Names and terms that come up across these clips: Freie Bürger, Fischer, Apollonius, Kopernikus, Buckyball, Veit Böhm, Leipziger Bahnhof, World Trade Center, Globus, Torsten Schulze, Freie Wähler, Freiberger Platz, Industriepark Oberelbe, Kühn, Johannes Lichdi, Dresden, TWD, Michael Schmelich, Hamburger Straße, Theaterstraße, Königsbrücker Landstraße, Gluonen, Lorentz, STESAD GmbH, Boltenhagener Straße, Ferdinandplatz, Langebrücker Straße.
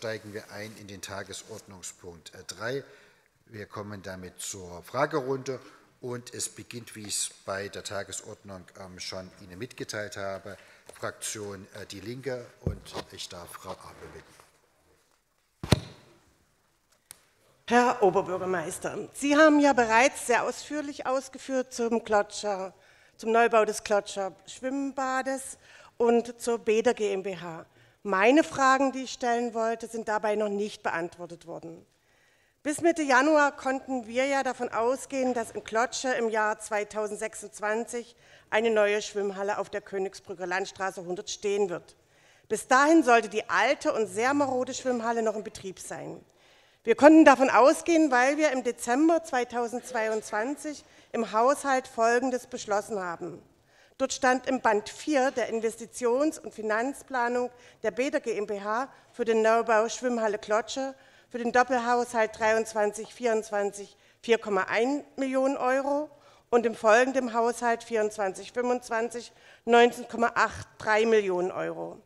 steigen wir ein in den Tagesordnungspunkt 3. Wir kommen damit zur Fragerunde und es beginnt, wie ich es bei der Tagesordnung schon Ihnen mitgeteilt habe, Fraktion Die Linke, und ich darf Frau Apel bitten. Herr Oberbürgermeister, Sie haben ja bereits sehr ausführlich ausgeführt zum Neubau des Klotzscher Schwimmbades und zur Beta GmbH. Meine Fragen, die ich stellen wollte, sind dabei noch nicht beantwortet worden. Bis Mitte Januar konnten wir ja davon ausgehen, dass in Klotzscher im Jahr 2026 eine neue Schwimmhalle auf der Königsbrücker Landstraße 100 stehen wird. Bis dahin sollte die alte und sehr marode Schwimmhalle noch in Betrieb sein. Wir konnten davon ausgehen, weil wir im Dezember 2022 im Haushalt Folgendes beschlossen haben. Dort stand im Band 4 der Investitions- und Finanzplanung der Beta GmbH für den Neubau Schwimmhalle Klotzscher für den Doppelhaushalt 23/24 4,1 Millionen Euro und im folgenden Haushalt 24/25 19,83 Millionen Euro.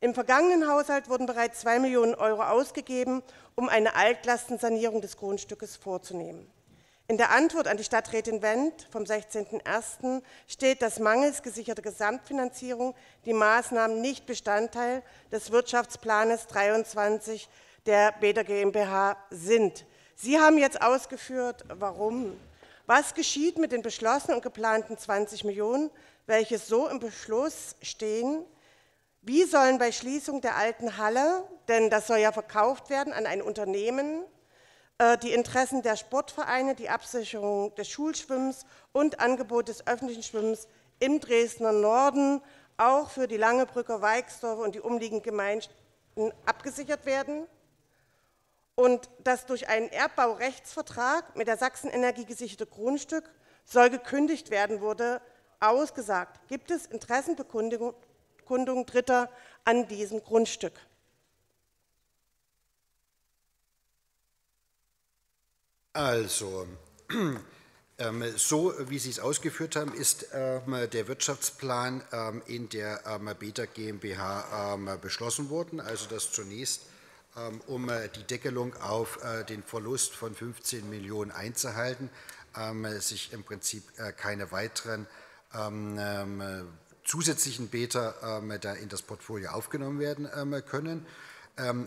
Im vergangenen Haushalt wurden bereits 2 Millionen Euro ausgegeben, um eine Altlastensanierung des Grundstückes vorzunehmen. In der Antwort an die Stadträtin Wendt vom 16.01. steht, dass mangels gesicherter Gesamtfinanzierung die Maßnahmen nicht Bestandteil des Wirtschaftsplanes 23 der Beta GmbH sind. Sie haben jetzt ausgeführt, warum. Was geschieht mit den beschlossenen und geplanten 20 Millionen, welche so im Beschluss stehen? Wie sollen bei Schließung der alten Halle, denn das soll ja verkauft werden an ein Unternehmen, die Interessen der Sportvereine, die Absicherung des Schulschwimmens und Angebot des öffentlichen Schwimmens im Dresdner Norden, auch für die Langebrücker, Weichsdorfer und die umliegenden Gemeinden abgesichert werden? Und das durch einen Erbbaurechtsvertrag mit der Sachsenenergie gesicherte Grundstück soll gekündigt werden, wurde ausgesagt. Gibt es Interessenbekundungen Dritter an diesem Grundstück? Also, so wie Sie es ausgeführt haben, ist der Wirtschaftsplan in der Beta GmbH beschlossen worden. Also dass zunächst um die Deckelung auf den Verlust von 15 Millionen einzuhalten, sich im Prinzip keine weiteren zusätzlichen Beta da in das Portfolio aufgenommen werden können.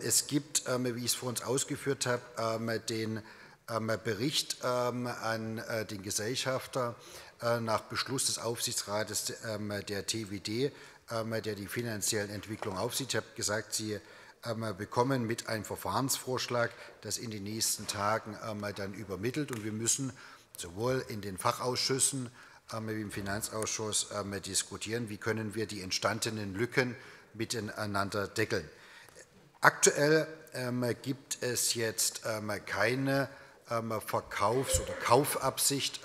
Es gibt, wie ich es vor uns ausgeführt habe, den Bericht an den Gesellschafter nach Beschluss des Aufsichtsrates der TWD, der die finanziellen Entwicklungen aufsieht. Ich habe gesagt, Sie bekommen mit einem Verfahrensvorschlag, das in den nächsten Tagen dann übermittelt, und wir müssen sowohl in den Fachausschüssen wie im Finanzausschuss diskutieren, wie können wir die entstandenen Lücken miteinander deckeln. Aktuell gibt es jetzt keine Verkaufs- oder Kaufabsicht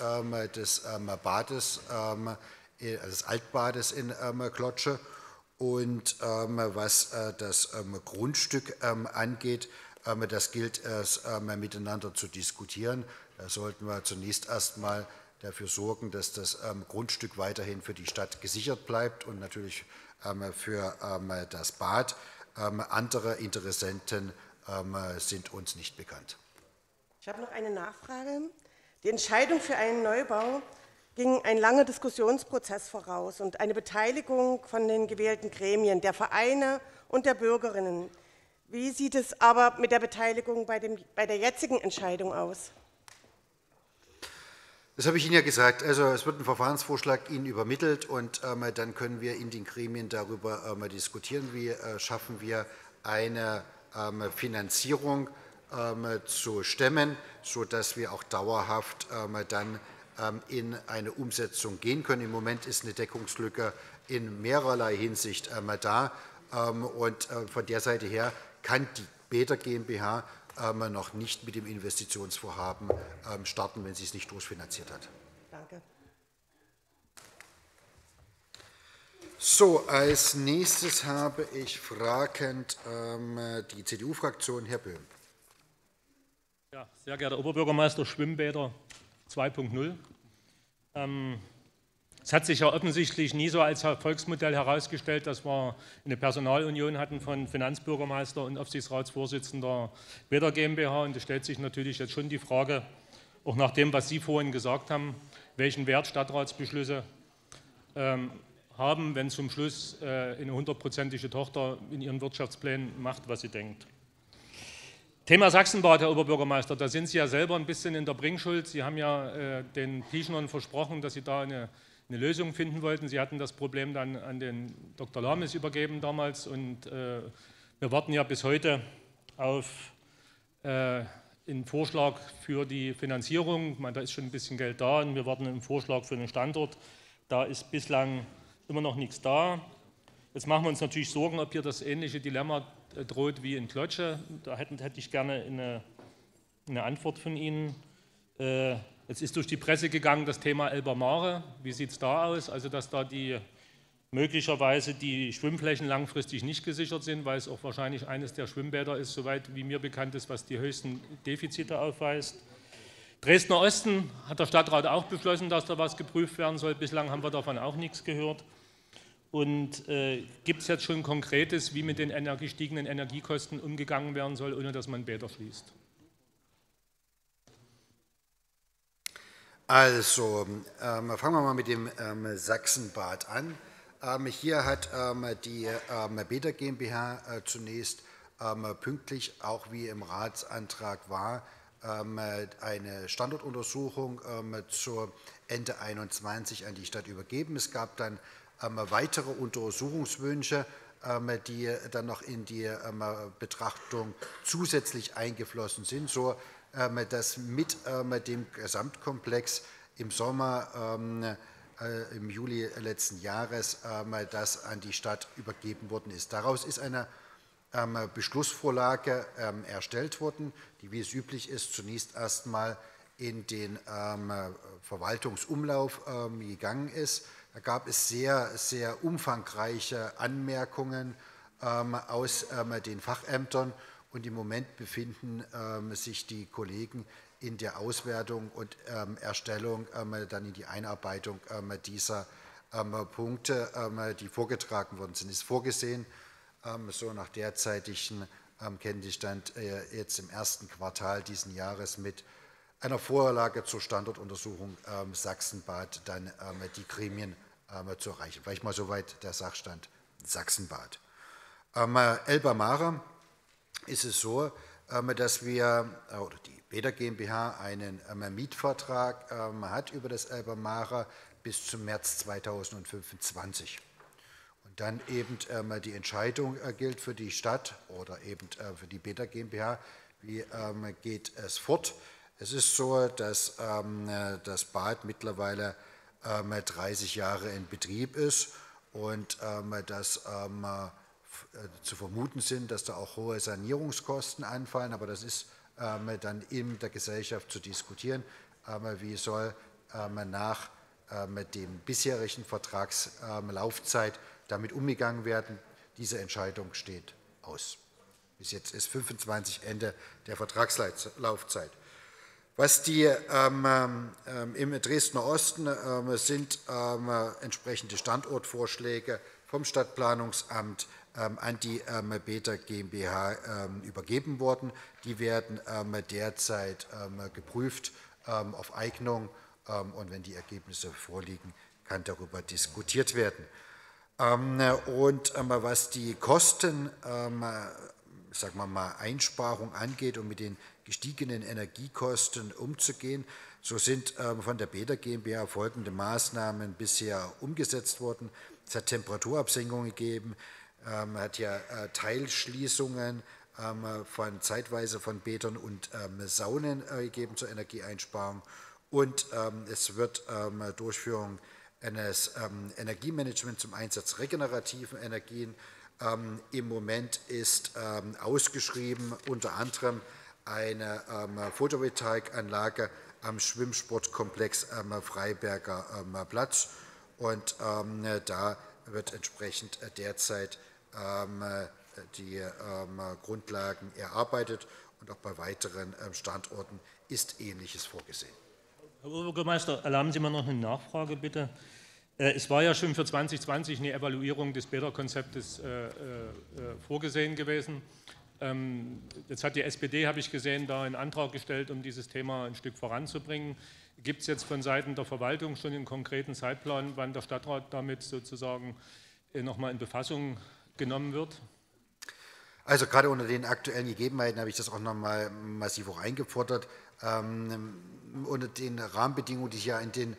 des Bades, also des Altbades in Klotzscher. Und was das Grundstück angeht, das gilt es miteinander zu diskutieren. Da sollten wir zunächst erstmal dafür sorgen, dass das Grundstück weiterhin für die Stadt gesichert bleibt und natürlich für das Bad. Andere Interessenten sind uns nicht bekannt. Ich habe noch eine Nachfrage. Die Entscheidung für einen Neubau ging ein langer Diskussionsprozess voraus und eine Beteiligung von den gewählten Gremien, der Vereine und der Bürgerinnen. Wie sieht es aber mit der Beteiligung bei der jetzigen Entscheidung aus? Das habe ich Ihnen ja gesagt. Also es wird ein Verfahrensvorschlag Ihnen übermittelt, und dann können wir in den Gremien darüber diskutieren, wie schaffen wir eine Finanzierung zu stemmen, sodass wir auch dauerhaft dann in eine Umsetzung gehen können. Im Moment ist eine Deckungslücke in mehrerlei Hinsicht da, und von der Seite her kann die Beta GmbH noch nicht mit dem Investitionsvorhaben starten, wenn sie es nicht durchfinanziert hat. Danke. So, als nächstes habe ich fragend die CDU-Fraktion, Herr Böhm. Ja, sehr geehrter Oberbürgermeister, Schwimmbäder 2.0. Es hat sich ja offensichtlich nie so als Erfolgsmodell herausgestellt, dass wir eine Personalunion hatten von Finanzbürgermeister und Aufsichtsratsvorsitzender Beta GmbH. Und da stellt sich natürlich jetzt schon die Frage, auch nach dem, was Sie vorhin gesagt haben, welchen Wert Stadtratsbeschlüsse haben, wenn zum Schluss eine hundertprozentige Tochter in ihren Wirtschaftsplänen macht, was sie denkt. Thema Sachsenbad, Herr Oberbürgermeister, da sind Sie ja selber ein bisschen in der Bringschuld. Sie haben ja den Pieschnern versprochen, dass Sie da eine Lösung finden wollten. Sie hatten das Problem dann an den Dr. Lahmes übergeben damals und wir warten ja bis heute auf einen Vorschlag für die Finanzierung. Ich meine, da ist schon ein bisschen Geld da und wir warten einen Vorschlag für den Standort. Da ist bislang immer noch nichts da. Jetzt machen wir uns natürlich Sorgen, ob hier das ähnliche Dilemma droht wie in Klotzscher. Da hätte ich gerne eine Antwort von Ihnen. Jetzt ist durch die Presse gegangen das Thema Elbamare. Wie sieht es da aus? Also dass da möglicherweise die Schwimmflächen langfristig nicht gesichert sind, weil es auch wahrscheinlich eines der Schwimmbäder ist, soweit wie mir bekannt ist, was die höchsten Defizite aufweist. Dresdner Osten hat der Stadtrat auch beschlossen, dass da was geprüft werden soll. Bislang haben wir davon auch nichts gehört. Und gibt es jetzt schon Konkretes, wie mit den gestiegenen Energiekosten umgegangen werden soll, ohne dass man Bäder schließt? Also, fangen wir mal mit dem Sachsenbad an. Hier hat die Beta GmbH zunächst pünktlich, auch wie im Ratsantrag war, eine Standortuntersuchung zu Ende 2021 an die Stadt übergeben. Es gab dann weitere Untersuchungswünsche, die dann noch in die Betrachtung zusätzlich eingeflossen sind, so dass mit dem Gesamtkomplex im Sommer, im Juli letzten Jahres, das an die Stadt übergeben worden ist. Daraus ist eine Beschlussvorlage erstellt worden, die, wie es üblich ist, zunächst erstmal in den Verwaltungsumlauf gegangen ist. Da gab es sehr, sehr umfangreiche Anmerkungen aus den Fachämtern. Und im Moment befinden sich die Kollegen in der Auswertung und Erstellung, dann in die Einarbeitung dieser Punkte, die vorgetragen worden sind. Ist vorgesehen, so nach derzeitigen Kenntnisstand jetzt im ersten Quartal diesen Jahres mit einer Vorlage zur Standortuntersuchung Sachsenbad dann die Gremien zu erreichen. Vielleicht mal soweit der Sachstand Sachsenbad. Elbamare ist es so, dass wir, oder die Beta GmbH, einen Mietvertrag hat über das Elbamare bis zum März 2025. Und dann eben die Entscheidung gilt für die Stadt oder eben für die Beta GmbH, wie geht es fort. Es ist so, dass das Bad mittlerweile 30 Jahre in Betrieb ist und dass zu vermuten sind, dass da auch hohe Sanierungskosten anfallen. Aber das ist dann in der Gesellschaft zu diskutieren. Wie soll nach dem bisherigen Vertragslaufzeit damit umgegangen werden? Diese Entscheidung steht aus. Bis jetzt ist 25 Ende der Vertragslaufzeit. Was die im Dresdner Osten sind entsprechende Standortvorschläge vom Stadtplanungsamt an die Beta GmbH übergeben worden. Die werden derzeit geprüft auf Eignung und wenn die Ergebnisse vorliegen, kann darüber diskutiert werden. Und was die Kosten, sagen wir mal, Einsparung angeht, um mit den gestiegenen Energiekosten umzugehen, so sind von der Beta GmbH folgende Maßnahmen bisher umgesetzt worden. Es hat Temperaturabsenkungen gegeben, hat ja Teilschließungen von zeitweise von Bädern und Saunen gegeben zur Energieeinsparung und es wird Durchführung eines Energiemanagements zum Einsatz regenerativen Energien. Im Moment ist ausgeschrieben unter anderem eine Photovoltaikanlage am Schwimmsportkomplex am Freiberger Platz und da wird entsprechend derzeit die Grundlagen erarbeitet und auch bei weiteren Standorten ist Ähnliches vorgesehen. Herr Oberbürgermeister, erlauben Sie mir noch eine Nachfrage bitte. Es war ja schon für 2020 eine Evaluierung des Beta-Konzeptes vorgesehen gewesen. Jetzt hat die SPD, habe ich gesehen, da einen Antrag gestellt, um dieses Thema ein Stück voranzubringen. Gibt es jetzt von Seiten der Verwaltung schon einen konkreten Zeitplan, wann der Stadtrat damit sozusagen nochmal in Befassung genommen wird? Also gerade unter den aktuellen Gegebenheiten habe ich das auch nochmal massiv auch eingefordert. Unter den Rahmenbedingungen, die ich ja in den,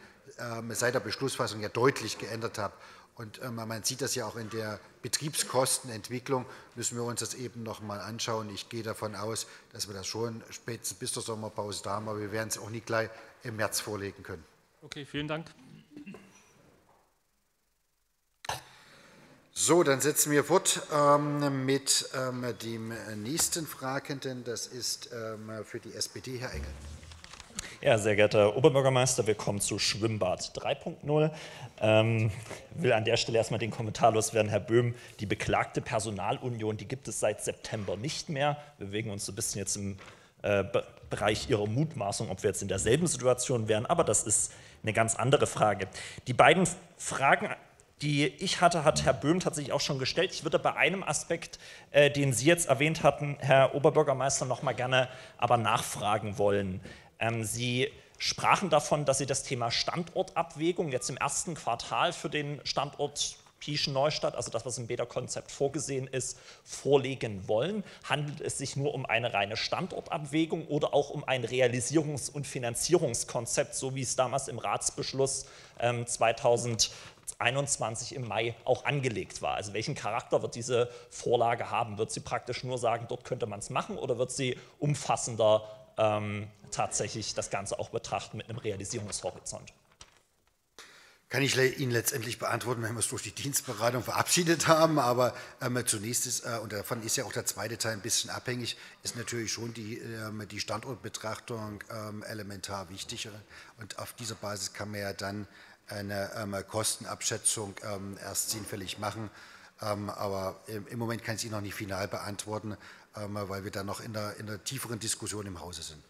seit der Beschlussfassung ja deutlich geändert habe. Und man sieht das ja auch in der Betriebskostenentwicklung, müssen wir uns das eben noch mal anschauen. Ich gehe davon aus, dass wir das schon spätestens bis zur Sommerpause da haben, aber wir werden es auch nicht gleich im März vorlegen können. Okay, vielen Dank. So, dann setzen wir fort mit dem nächsten Fragenden. Das ist für die SPD Herr Engel. Ja, sehr geehrter Oberbürgermeister, willkommen zu Schwimmbad 3.0. Will an der Stelle erstmal den Kommentar loswerden, Herr Böhm, die beklagte Personalunion, die gibt es seit September nicht mehr. Wir bewegen uns so ein bisschen jetzt im Bereich Ihrer Mutmaßung, ob wir jetzt in derselben Situation wären, aber das ist eine ganz andere Frage. Die beiden Fragen, die ich hatte, hat Herr Böhm tatsächlich auch schon gestellt. Ich würde bei einem Aspekt, den Sie jetzt erwähnt hatten, Herr Oberbürgermeister, noch mal gerne aber nachfragen wollen. Sie sprachen davon, dass Sie das Thema Standortabwägung jetzt im ersten Quartal für den Standort Pieschen-Neustadt, also das, was im Beta-Konzept vorgesehen ist, vorlegen wollen. Handelt es sich nur um eine reine Standortabwägung oder auch um ein Realisierungs- und Finanzierungskonzept, so wie es damals im Ratsbeschluss 2021 im Mai auch angelegt war? Also welchen Charakter wird diese Vorlage haben? Wird sie praktisch nur sagen, dort könnte man es machen, oder wird sie umfassender tatsächlich das Ganze auch betrachten mit einem Realisierungshorizont? Kann ich Ihnen letztendlich beantworten, wenn wir es durch die Dienstberatung verabschiedet haben, aber zunächst ist, und davon ist ja auch der zweite Teil ein bisschen abhängig, ist natürlich schon die Standortbetrachtung elementar wichtig, und auf dieser Basis kann man ja dann eine Kostenabschätzung erst sinnfällig machen, aber im Moment kann ich es Ihnen noch nicht final beantworten, weil wir da noch in der tieferen Diskussion im Hause sind.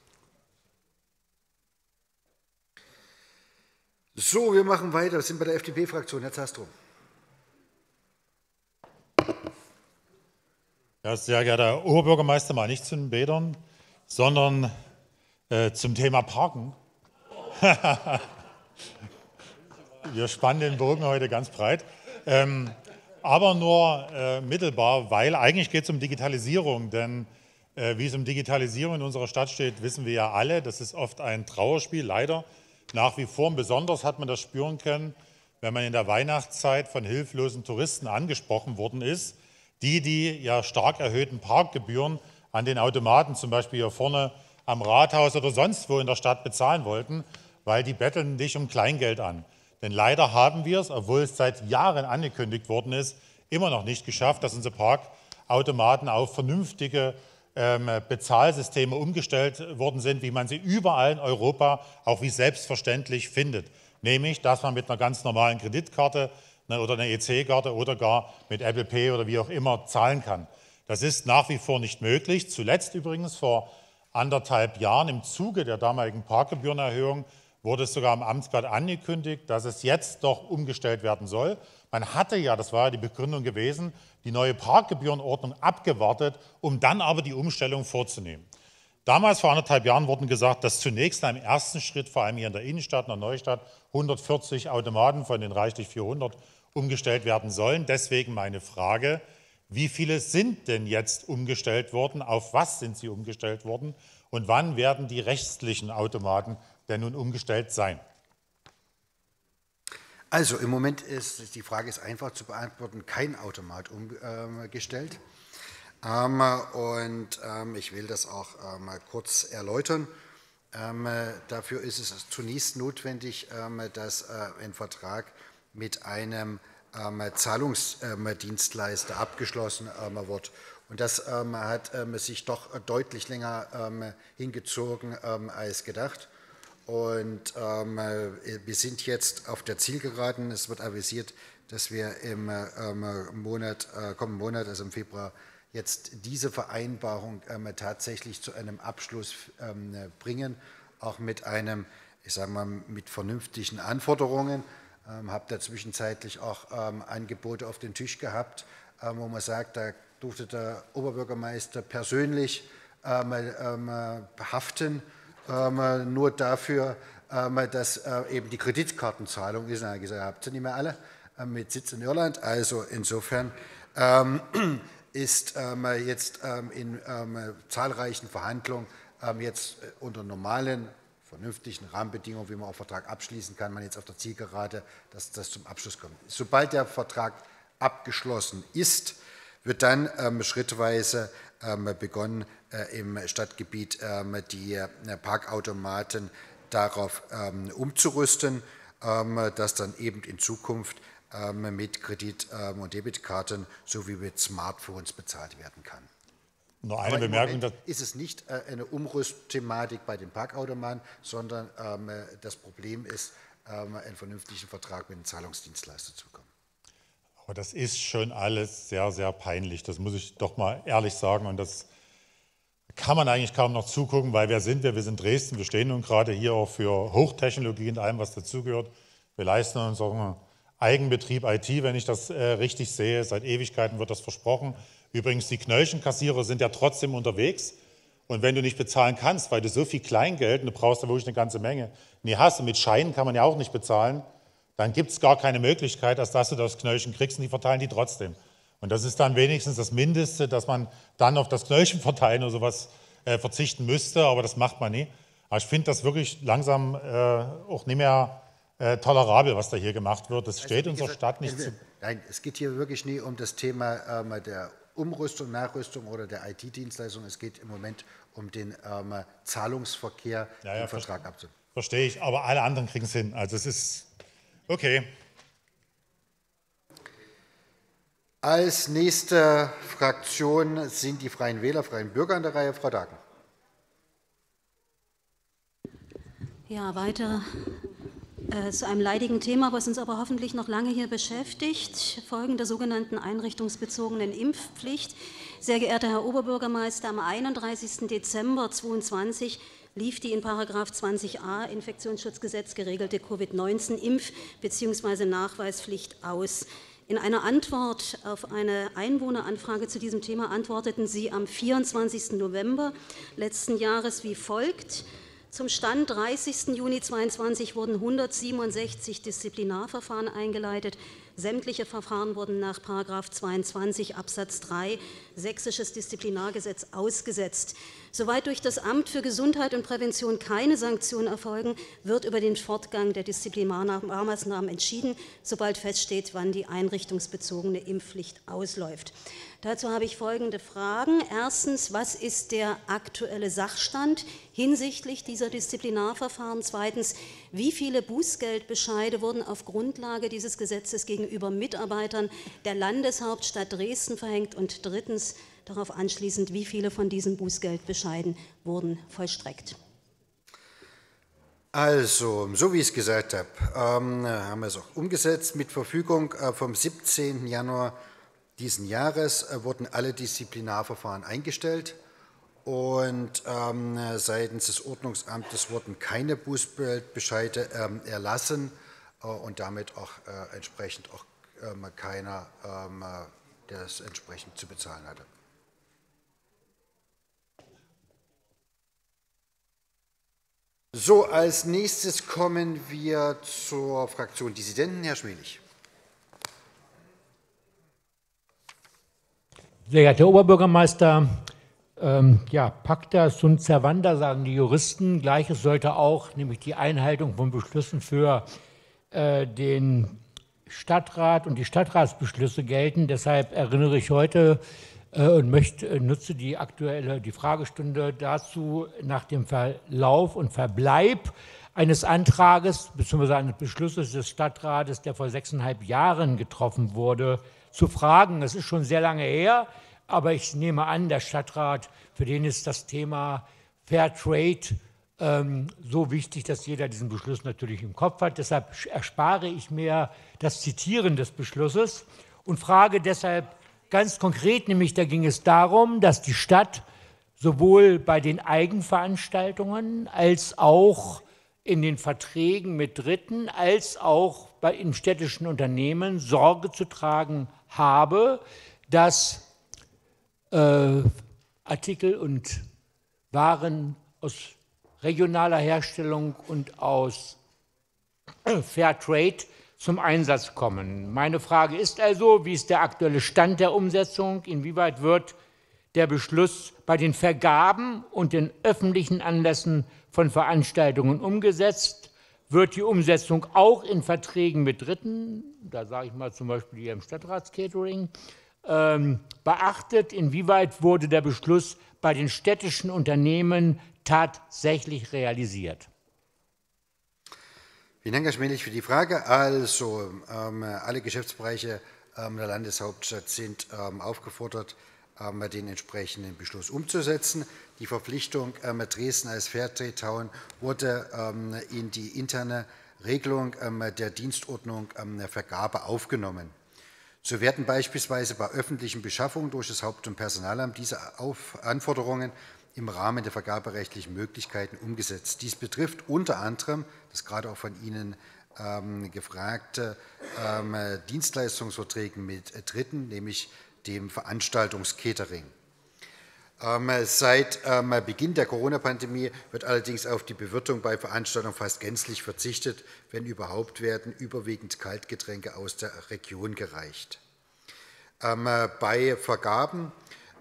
So, wir machen weiter. Wir sind bei der FDP-Fraktion. Herr Zastrow. Ja, sehr geehrter Oberbürgermeister, mal nicht zu den Bädern, sondern zum Thema Parken. Wir spannen den Bogen heute ganz breit. Aber nur mittelbar, weil eigentlich geht es um Digitalisierung, denn wie es um Digitalisierung in unserer Stadt steht, wissen wir ja alle, das ist oft ein Trauerspiel, leider nach wie vor. Und besonders hat man das spüren können, wenn man in der Weihnachtszeit von hilflosen Touristen angesprochen worden ist, die ja stark erhöhten Parkgebühren an den Automaten, zum Beispiel hier vorne am Rathaus oder sonst wo in der Stadt, bezahlen wollten, weil die betteln nicht um Kleingeld an. Denn leider haben wir es, obwohl es seit Jahren angekündigt worden ist, immer noch nicht geschafft, dass unsere Parkautomaten auf vernünftige Bezahlsysteme umgestellt worden sind, wie man sie überall in Europa auch wie selbstverständlich findet. Nämlich, dass man mit einer ganz normalen Kreditkarte oder einer EC-Karte oder gar mit Apple Pay oder wie auch immer zahlen kann. Das ist nach wie vor nicht möglich. Zuletzt übrigens vor anderthalb Jahren im Zuge der damaligen Parkgebührenerhöhung wurde es sogar am Amtsblatt angekündigt, dass es jetzt doch umgestellt werden soll. Man hatte ja, das war ja die Begründung gewesen, die neue Parkgebührenordnung abgewartet, um dann aber die Umstellung vorzunehmen. Damals, vor anderthalb Jahren, wurde gesagt, dass zunächst im ersten Schritt, vor allem hier in der Innenstadt, in der Neustadt, 140 Automaten von den reichlich 400 umgestellt werden sollen. Deswegen meine Frage, wie viele sind denn jetzt umgestellt worden, auf was sind sie umgestellt worden und wann werden die restlichen Automaten denn nun umgestellt sein? Also im Moment ist die Frage einfach zu beantworten, kein Automat umgestellt. Ich will das auch mal kurz erläutern. Dafür ist es zunächst notwendig, dass ein Vertrag mit einem Zahlungsdienstleister abgeschlossen wird. Und das hat sich doch deutlich länger hingezogen als gedacht. Und wir sind jetzt auf der Zielgeraden. Es wird avisiert, dass wir im kommenden Monat, also im Februar, jetzt diese Vereinbarung tatsächlich zu einem Abschluss bringen, auch mit vernünftigen Anforderungen. Habe da zwischenzeitlich auch Angebote auf den Tisch gehabt, wo man sagt, da durfte der Oberbürgermeister persönlich haften, nur dafür, dass eben die Kreditkartenzahlung ist. Na, gesagt, habt ihr nicht mehr alle mit Sitz in Irland. Also insofern ist jetzt in zahlreichen Verhandlungen jetzt unter normalen, vernünftigen Rahmenbedingungen, wie man auch Vertrag abschließen kann, man jetzt auf der Zielgerade, dass das zum Abschluss kommt. Sobald der Vertrag abgeschlossen ist, wird dann schrittweise begonnen, im Stadtgebiet die Parkautomaten darauf umzurüsten, dass dann eben in Zukunft mit Kredit- und Debitkarten sowie mit Smartphones bezahlt werden kann. Nur eine Bemerkung. Ist es nicht eine Umrüstthematik bei den Parkautomaten, sondern das Problem ist, einen vernünftigen Vertrag mit dem Zahlungsdienstleister zu bekommen. Aber das ist schon alles sehr, sehr peinlich. Das muss ich doch mal ehrlich sagen. Und das kann man eigentlich kaum noch zugucken, weil wer sind wir? Wir sind Dresden. Wir stehen nun gerade hier auch für Hochtechnologie und allem, was dazugehört. Wir leisten uns auch einen Eigenbetrieb IT, wenn ich das richtig sehe. Seit Ewigkeiten wird das versprochen. Übrigens, die Knöllchenkassierer sind ja trotzdem unterwegs. Und wenn du nicht bezahlen kannst, weil du so viel Kleingeld, und du brauchst da wirklich eine ganze Menge, nie hast, und mit Scheinen kann man ja auch nicht bezahlen, dann gibt es gar keine Möglichkeit, dass du das Knöllchen kriegst, und die verteilen die trotzdem. Und das ist dann wenigstens das Mindeste, dass man dann auf das Knöllchen verteilen oder sowas verzichten müsste, aber das macht man nie. Aber ich finde das wirklich langsam auch nicht mehr tolerabel, was da hier gemacht wird. Das also steht unserer Stadt nicht zu. Nein, es geht hier wirklich nie um das Thema der Umrüstung, Nachrüstung oder der IT-Dienstleistung. Es geht im Moment um den Zahlungsverkehr, den Vertrag abzunehmen. Verstehe ich, aber alle anderen kriegen es hin. Also es ist okay. Als nächste Fraktion sind die Freien Wähler, Freien Bürger an der Reihe. Frau Dagen. Ja, weiter zu einem leidigen Thema, was uns aber hoffentlich noch lange hier beschäftigt, Folgen der sogenannten einrichtungsbezogenen Impfpflicht. Sehr geehrter Herr Oberbürgermeister, am 31. Dezember 2022 lief die in § 20a Infektionsschutzgesetz geregelte Covid-19-Impf- bzw. Nachweispflicht aus. In einer Antwort auf eine Einwohneranfrage zu diesem Thema antworteten Sie am 24. November letzten Jahres wie folgt: Zum Stand 30. Juni 2022 wurden 167 Disziplinarverfahren eingeleitet. Sämtliche Verfahren wurden nach § 22 Absatz 3 Sächsisches Disziplinargesetz ausgesetzt. Soweit durch das Amt für Gesundheit und Prävention keine Sanktionen erfolgen, wird über den Fortgang der Disziplinarmaßnahmen entschieden, sobald feststeht, wann die einrichtungsbezogene Impfpflicht ausläuft. Dazu habe ich folgende Fragen. Erstens, was ist der aktuelle Sachstand hinsichtlich dieser Disziplinarverfahren? Zweitens, wie viele Bußgeldbescheide wurden auf Grundlage dieses Gesetzes gegenüber Mitarbeitern der Landeshauptstadt Dresden verhängt? Und drittens, darauf anschließend, wie viele von diesen Bußgeldbescheiden wurden vollstreckt? Also, so wie ich es gesagt habe, haben wir es auch umgesetzt. Mit Verfügung vom 17. Januar diesen Jahres wurden alle Disziplinarverfahren eingestellt und seitens des Ordnungsamtes wurden keine Bußgeldbescheide erlassen und damit auch entsprechend auch keiner, der es entsprechend zu bezahlen hatte. So, als nächstes kommen wir zur Fraktion Dissidenten. Herr Schmelich. Sehr geehrter Herr Oberbürgermeister, ja, pacta sunt servanda, sagen die Juristen. Gleiches sollte auch, nämlich die Einhaltung von Beschlüssen für den Stadtrat und die Stadtratsbeschlüsse gelten. Deshalb erinnere ich heute und nutze die Fragestunde dazu, nach dem Verlauf und Verbleib eines Antrages bzw. eines Beschlusses des Stadtrates, der vor 6,5 Jahren getroffen wurde, zu fragen. Das ist schon sehr lange her, aber ich nehme an, der Stadtrat, für den ist das Thema Fairtrade so wichtig, dass jeder diesen Beschluss natürlich im Kopf hat. Deshalb erspare ich mir das Zitieren des Beschlusses und frage deshalb ganz konkret, nämlich da ging es darum, dass die Stadt sowohl bei den Eigenveranstaltungen als auch in den Verträgen mit Dritten als auch in städtischen Unternehmen Sorge zu tragen habe, dass Artikel und Waren aus regionaler Herstellung und aus Fairtrade zum Einsatz kommen. Meine Frage ist also, wie ist der aktuelle Stand der Umsetzung? Inwieweit wird der Beschluss bei den Vergaben und den öffentlichen Anlässen von Veranstaltungen umgesetzt? Wird die Umsetzung auch in Verträgen mit Dritten, da sage ich mal zum Beispiel hier im Stadtratscatering, beachtet? Inwieweit wurde der Beschluss bei den städtischen Unternehmen tatsächlich realisiert? Vielen Dank, Herr Schmelich, für die Frage. Also, alle Geschäftsbereiche der Landeshauptstadt sind aufgefordert, den entsprechenden Beschluss umzusetzen. Die Verpflichtung Dresden als Fairtrade-Town wurde in die interne Regelung der Dienstordnung der Vergabe aufgenommen. So werden beispielsweise bei öffentlichen Beschaffungen durch das Haupt- und Personalamt diese Anforderungen im Rahmen der vergaberechtlichen Möglichkeiten umgesetzt. Dies betrifft unter anderem das gerade auch von Ihnen gefragte Dienstleistungsverträge mit Dritten, nämlich dem Veranstaltungscatering. Seit Beginn der Corona-Pandemie wird allerdings auf die Bewirtung bei Veranstaltungen fast gänzlich verzichtet. Wenn überhaupt, werden überwiegend Kaltgetränke aus der Region gereicht. Bei Vergaben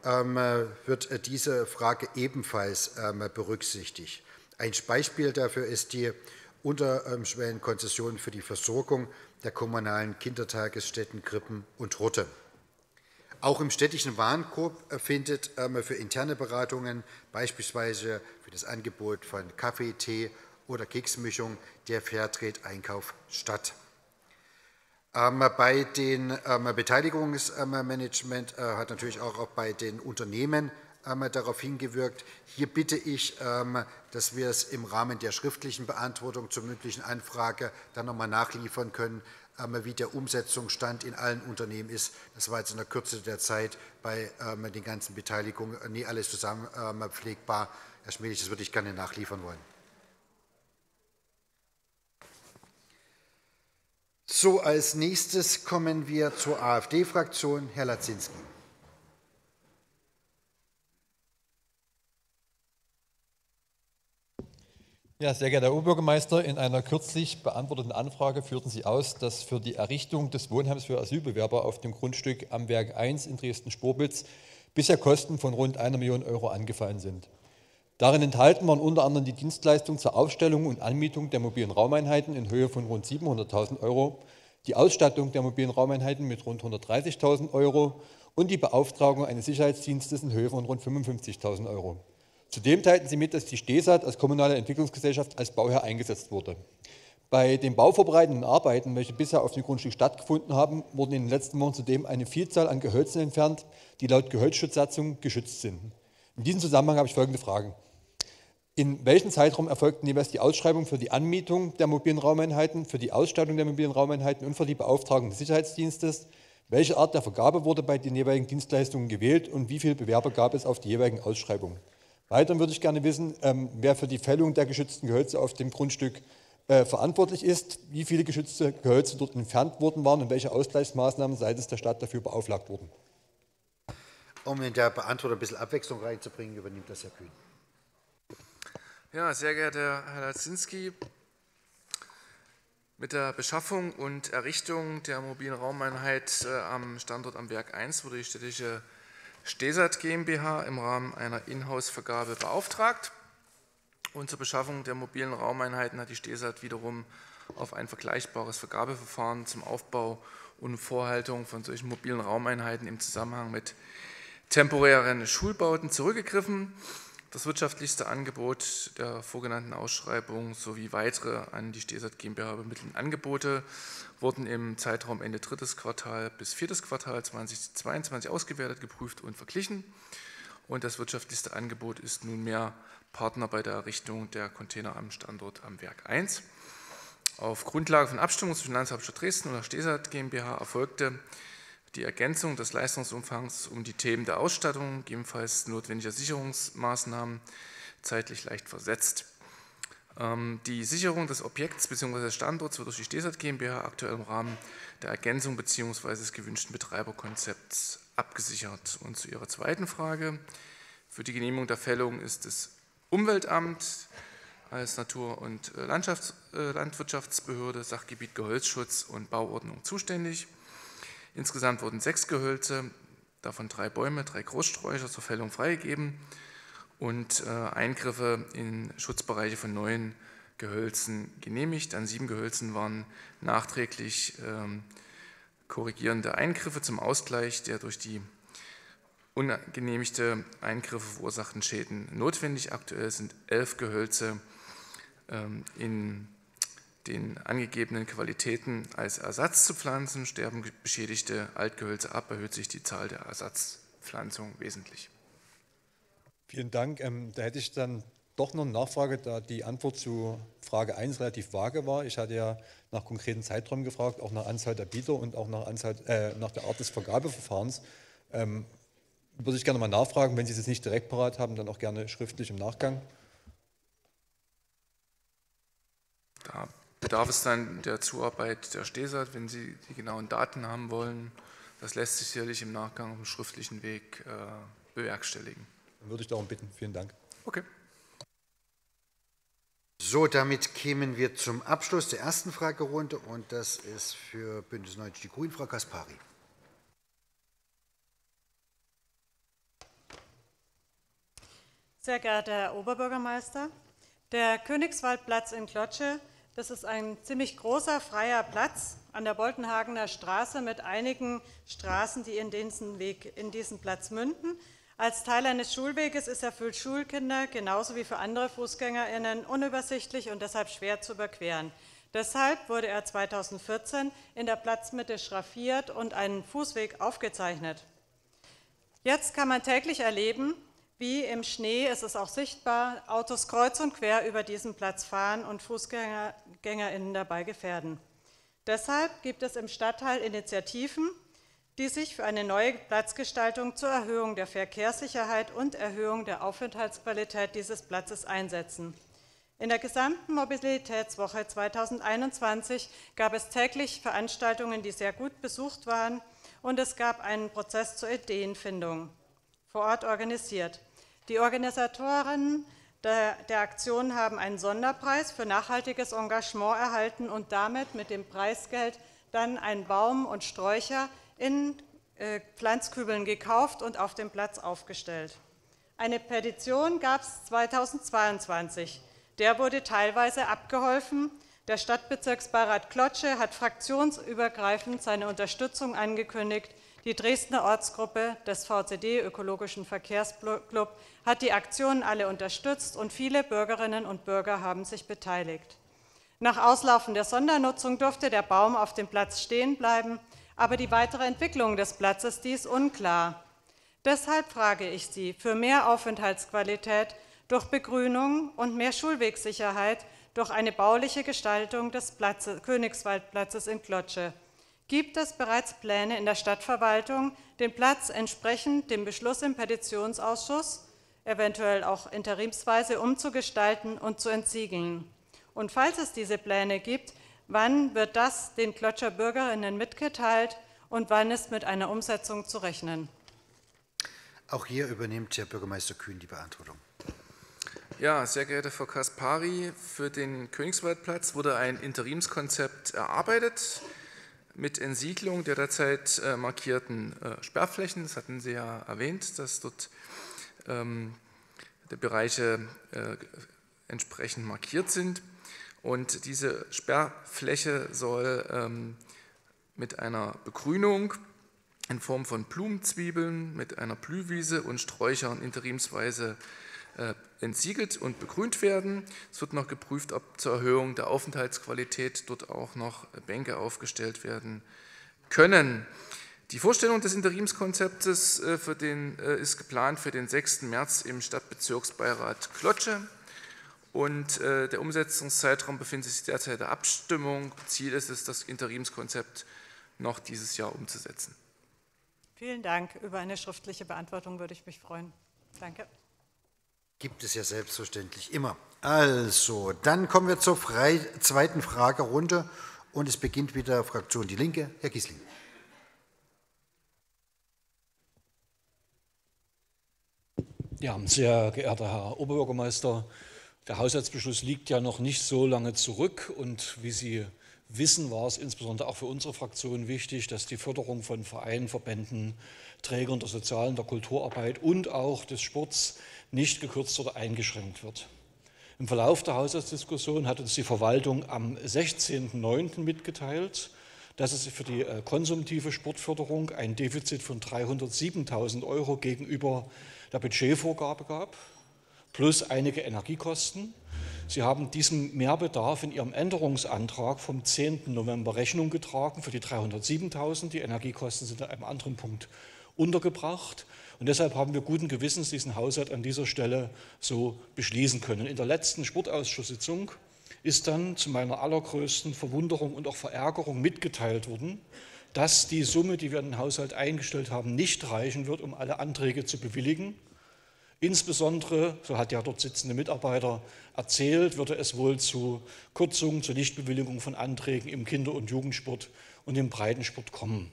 wird diese Frage ebenfalls berücksichtigt. Ein Beispiel dafür ist die Unterschwellenkonzession für die Versorgung der kommunalen Kindertagesstätten, Krippen und Horte. Auch im städtischen Warenkorb findet für interne Beratungen, beispielsweise für das Angebot von Kaffee, Tee oder Keksmischung, der Fairtrade-Einkauf statt. Bei den Beteiligungsmanagement hat natürlich auch bei den Unternehmen darauf hingewirkt. Hier bitte ich, dass wir es im Rahmen der schriftlichen Beantwortung zur mündlichen Anfrage dann nochmal nachliefern können, wie der Umsetzungsstand in allen Unternehmen ist. Das war jetzt in der Kürze der Zeit bei den ganzen Beteiligungen nie alles zusammen pflegbar. Herr Schmelich, das würde ich gerne nachliefern wollen. So, als nächstes kommen wir zur AfD-Fraktion. Herr Ladzinski. Ja, sehr geehrter Herr Oberbürgermeister, in einer kürzlich beantworteten Anfrage führten Sie aus, dass für die Errichtung des Wohnheims für Asylbewerber auf dem Grundstück am Werk 1 in Dresden-Sporbitz bisher Kosten von rund 1 Million € angefallen sind. Darin enthalten waren unter anderem die Dienstleistung zur Aufstellung und Anmietung der mobilen Raumeinheiten in Höhe von rund 700.000 €, die Ausstattung der mobilen Raumeinheiten mit rund 130.000 € und die Beauftragung eines Sicherheitsdienstes in Höhe von rund 55.000 €. Zudem teilten sie mit, dass die STESAD als kommunale Entwicklungsgesellschaft als Bauherr eingesetzt wurde. Bei den bauvorbereitenden Arbeiten, welche bisher auf dem Grundstück stattgefunden haben, wurden in den letzten Wochen zudem eine Vielzahl an Gehölzen entfernt, die laut Gehölzschutzsatzung geschützt sind. In diesem Zusammenhang habe ich folgende Fragen. In welchem Zeitraum erfolgten jeweils die Ausschreibung für die Anmietung der mobilen Raumeinheiten, für die Ausstattung der mobilen Raumeinheiten und für die Beauftragung des Sicherheitsdienstes? Welche Art der Vergabe wurde bei den jeweiligen Dienstleistungen gewählt und wie viele Bewerber gab es auf die jeweiligen Ausschreibungen? Weiter würde ich gerne wissen, wer für die Fällung der geschützten Gehölze auf dem Grundstück verantwortlich ist, wie viele geschützte Gehölze dort entfernt worden waren und welche Ausgleichsmaßnahmen seitens der Stadt dafür beauftragt wurden. Um in der Beantwortung ein bisschen Abwechslung reinzubringen, übernimmt das Herr Kühn. Ja, sehr geehrter Herr Ladzinski, mit der Beschaffung und Errichtung der mobilen Raumeinheit am Standort am Werk 1 wurde die städtische STESAD GmbH im Rahmen einer Inhouse-Vergabe beauftragt. Und zur Beschaffung der mobilen Raumeinheiten hat die STESAD wiederum auf ein vergleichbares Vergabeverfahren zum Aufbau und Vorhaltung von solchen mobilen Raumeinheiten im Zusammenhang mit temporären Schulbauten zurückgegriffen. Das wirtschaftlichste Angebot der vorgenannten Ausschreibung sowie weitere an die STESAD GmbH übermittelten Angebote wurden im Zeitraum Ende 3. Quartal bis 4. Quartal 2022 ausgewertet, geprüft und verglichen. Und das wirtschaftlichste Angebot ist nunmehr Partner bei der Errichtung der Container am Standort am Werk 1. Auf Grundlage von Abstimmung zwischen Landeshauptstadt Dresden und der STESAD GmbH erfolgte die Ergänzung des Leistungsumfangs um die Themen der Ausstattung, gegebenenfalls notwendiger Sicherungsmaßnahmen, zeitlich leicht versetzt. Die Sicherung des Objekts bzw. des Standorts wird durch die STESAD GmbH aktuell im Rahmen der Ergänzung bzw. des gewünschten Betreiberkonzepts abgesichert. Und zu Ihrer zweiten Frage. Für die Genehmigung der Fällung ist das Umweltamt als Natur- und Landwirtschaftsbehörde, Sachgebiet Gehölzschutz und Bauordnung zuständig. Insgesamt wurden 6 Gehölze, davon 3 Bäume, 3 Großsträucher zur Fällung freigegeben und Eingriffe in Schutzbereiche von 9 Gehölzen genehmigt. An 7 Gehölzen waren nachträglich korrigierende Eingriffe zum Ausgleich der durch die ungenehmigte Eingriffe verursachten Schäden notwendig. Aktuell sind 11 Gehölze in den angegebenen Qualitäten als Ersatz zu pflanzen. Sterben beschädigte Altgehölze ab, erhöht sich die Zahl der Ersatzpflanzung wesentlich. Vielen Dank. Da hätte ich dann doch noch eine Nachfrage, da die Antwort zu Frage 1 relativ vage war. Ich hatte ja nach konkreten Zeiträumen gefragt, auch nach Anzahl der Bieter und auch nach der Art des Vergabeverfahrens. Würde ich gerne mal nachfragen, wenn Sie es jetzt nicht direkt parat haben, dann auch gerne schriftlich im Nachgang. Da bedarf es dann der Zuarbeit der STESAD, wenn Sie die genauen Daten haben wollen. Das lässt sich sicherlich im Nachgang auf dem schriftlichen Weg bewerkstelligen. Dann würde ich darum bitten. Vielen Dank. Okay. So, damit kämen wir zum Abschluss der ersten Fragerunde und das ist für Bündnis 90 Die Grünen, Frau Caspary. Sehr geehrter Herr Oberbürgermeister, der Königswaldplatz in Klotzscher, das ist ein ziemlich großer freier Platz an der Boltenhagener Straße mit einigen Straßen, die in diesen Platz münden. Als Teil eines Schulweges ist er für Schulkinder genauso wie für andere FußgängerInnen unübersichtlich und deshalb schwer zu überqueren. Deshalb wurde er 2014 in der Platzmitte schraffiert und einen Fußweg aufgezeichnet. Jetzt kann man täglich erleben, wie im Schnee, es ist auch sichtbar, Autos kreuz und quer über diesen Platz fahren und FußgängerInnen dabei gefährden. Deshalb gibt es im Stadtteil Initiativen, die sich für eine neue Platzgestaltung zur Erhöhung der Verkehrssicherheit und Erhöhung der Aufenthaltsqualität dieses Platzes einsetzen. In der gesamten Mobilitätswoche 2021 gab es täglich Veranstaltungen, die sehr gut besucht waren, und es gab einen Prozess zur Ideenfindung, vor Ort organisiert. Die Organisatorinnen der Aktion haben einen Sonderpreis für nachhaltiges Engagement erhalten und damit mit dem Preisgeld dann einen Baum und Sträucher in Pflanzkübeln gekauft und auf dem Platz aufgestellt. Eine Petition gab es 2022. Der wurde teilweise abgeholfen. Der Stadtbezirksbeirat Klotzscher hat fraktionsübergreifend seine Unterstützung angekündigt. Die Dresdner Ortsgruppe des VCD Ökologischen Verkehrsclub hat die Aktionen alle unterstützt und viele Bürgerinnen und Bürger haben sich beteiligt. Nach Auslaufen der Sondernutzung durfte der Baum auf dem Platz stehen bleiben, aber die weitere Entwicklung des Platzes, die ist unklar. Deshalb frage ich Sie, für mehr Aufenthaltsqualität durch Begrünung und mehr Schulwegsicherheit durch eine bauliche Gestaltung des Königswaldplatzes in Klotzscher. Gibt es bereits Pläne in der Stadtverwaltung, den Platz entsprechend dem Beschluss im Petitionsausschuss, eventuell auch interimsweise umzugestalten und zu entsiegeln? Und falls es diese Pläne gibt, wann wird das den Klotzscher Bürgerinnen mitgeteilt und wann ist mit einer Umsetzung zu rechnen? Auch hier übernimmt Herr Bürgermeister Kühn die Beantwortung. Ja, sehr geehrte Frau Caspary, für den Königswaldplatz wurde ein Interimskonzept erarbeitet, mit Entsiegelung der derzeit markierten Sperrflächen. Das hatten Sie ja erwähnt, dass dort die Bereiche entsprechend markiert sind. Und diese Sperrfläche soll mit einer Begrünung in Form von Blumenzwiebeln, mit einer Blühwiese und Sträuchern interimsweise entsiegelt und begrünt werden. Es wird noch geprüft, ob zur Erhöhung der Aufenthaltsqualität dort auch noch Bänke aufgestellt werden können. Die Vorstellung des Interimskonzeptes ist geplant für den 6. März im Stadtbezirksbeirat Klotzscher und der Umsetzungszeitraum befindet sich derzeit in der Abstimmung. Ziel ist es, das Interimskonzept noch dieses Jahr umzusetzen. Vielen Dank. Über eine schriftliche Beantwortung würde ich mich freuen. Danke. Gibt es ja selbstverständlich immer. Also, dann kommen wir zur zweiten Fragerunde und es beginnt wieder Fraktion Die Linke. Herr Giesling. Ja, sehr geehrter Herr Oberbürgermeister, der Haushaltsbeschluss liegt ja noch nicht so lange zurück und wie Sie wissen, war es insbesondere auch für unsere Fraktion wichtig, dass die Förderung von Vereinen, Verbänden, Trägern der sozialen, der Kulturarbeit und auch des Sports nicht gekürzt oder eingeschränkt wird. Im Verlauf der Haushaltsdiskussion hat uns die Verwaltung am 16.09. mitgeteilt, dass es für die konsumtive Sportförderung ein Defizit von 307.000 € gegenüber der Budgetvorgabe gab, plus einige Energiekosten. Sie haben diesem Mehrbedarf in Ihrem Änderungsantrag vom 10. November Rechnung getragen für die 307.000. Die Energiekosten sind an einem anderen Punkt untergebracht. Und deshalb haben wir guten Gewissens diesen Haushalt an dieser Stelle so beschließen können. In der letzten Sportausschusssitzung ist dann zu meiner allergrößten Verwunderung und auch Verärgerung mitgeteilt worden, dass die Summe, die wir in den Haushalt eingestellt haben, nicht reichen wird, um alle Anträge zu bewilligen. Insbesondere, so hat der dort sitzende Mitarbeiter erzählt, würde es wohl zu Kürzungen, zur Nichtbewilligung von Anträgen im Kinder- und Jugendsport und im Breitensport kommen.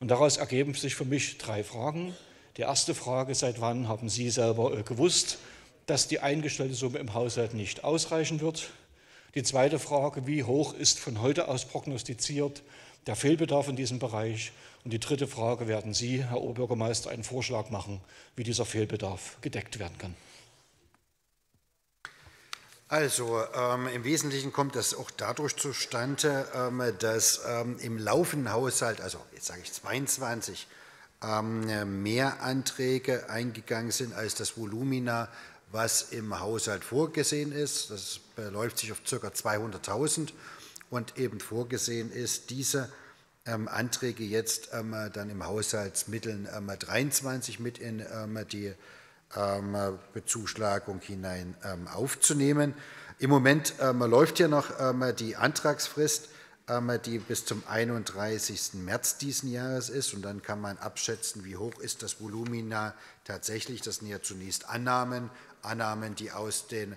Und daraus ergeben sich für mich drei Fragen. Die erste Frage, seit wann haben Sie selber gewusst, dass die eingestellte Summe im Haushalt nicht ausreichen wird? Die zweite Frage, wie hoch ist von heute aus prognostiziert der Fehlbedarf in diesem Bereich? Und die dritte Frage, werden Sie, Herr Oberbürgermeister, einen Vorschlag machen, wie dieser Fehlbedarf gedeckt werden kann? Also im Wesentlichen kommt das auch dadurch zustande, dass im laufenden Haushalt, also jetzt sage ich 22, mehr Anträge eingegangen sind als das Volumina, was im Haushalt vorgesehen ist. Das beläuft sich auf ca. 200.000 und eben vorgesehen ist, diese Anträge jetzt dann im Haushaltsmitteln 23 mit in die Bezuschlagung hinein aufzunehmen. Im Moment läuft ja noch die Antragsfrist, die bis zum 31. März diesen Jahres ist. Und dann kann man abschätzen, wie hoch ist das Volumina tatsächlich. Das sind ja zunächst Annahmen, die aus den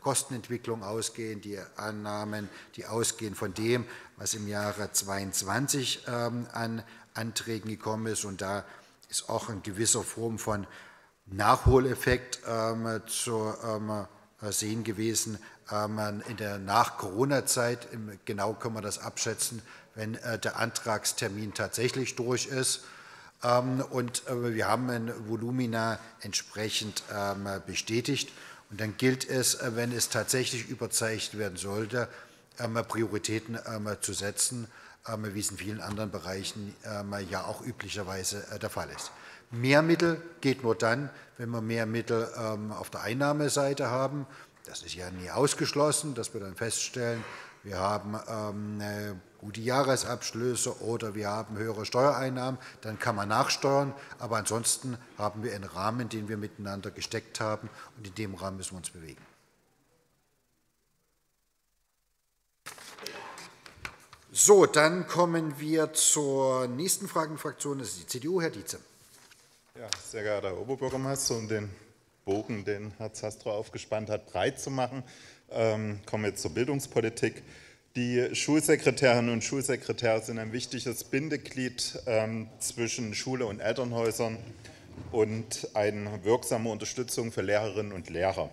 Kostenentwicklungen ausgehen, die Annahmen, die ausgehen von dem, was im Jahre 2022 an Anträgen gekommen ist. Und da ist auch in gewisser Form von Nachholeffekt zu sehen gewesen. In der Nach-Corona-Zeit, genau kann man das abschätzen, wenn der Antragstermin tatsächlich durch ist. Und wir haben ein Volumina entsprechend bestätigt. Und dann gilt es, wenn es tatsächlich überzeichnet werden sollte, Prioritäten zu setzen, wie es in vielen anderen Bereichen ja auch üblicherweise der Fall ist. Mehr Mittel geht nur dann, wenn wir mehr Mittel auf der Einnahmeseite haben. Das ist ja nie ausgeschlossen, dass wir dann feststellen, wir haben gute Jahresabschlüsse oder wir haben höhere Steuereinnahmen, dann kann man nachsteuern. Aber ansonsten haben wir einen Rahmen, den wir miteinander gesteckt haben, und in dem Rahmen müssen wir uns bewegen. So, dann kommen wir zur nächsten Fragenfraktion, das ist die CDU. Herr Dietze. Ja, sehr geehrter Herr Oberbürgermeister, um den Bogen, den Herr Zastrow aufgespannt hat, breit zu machen, kommen wir jetzt zur Bildungspolitik. Die Schulsekretärinnen und Schulsekretäre sind ein wichtiges Bindeglied zwischen Schule und Elternhäusern und eine wirksame Unterstützung für Lehrerinnen und Lehrer.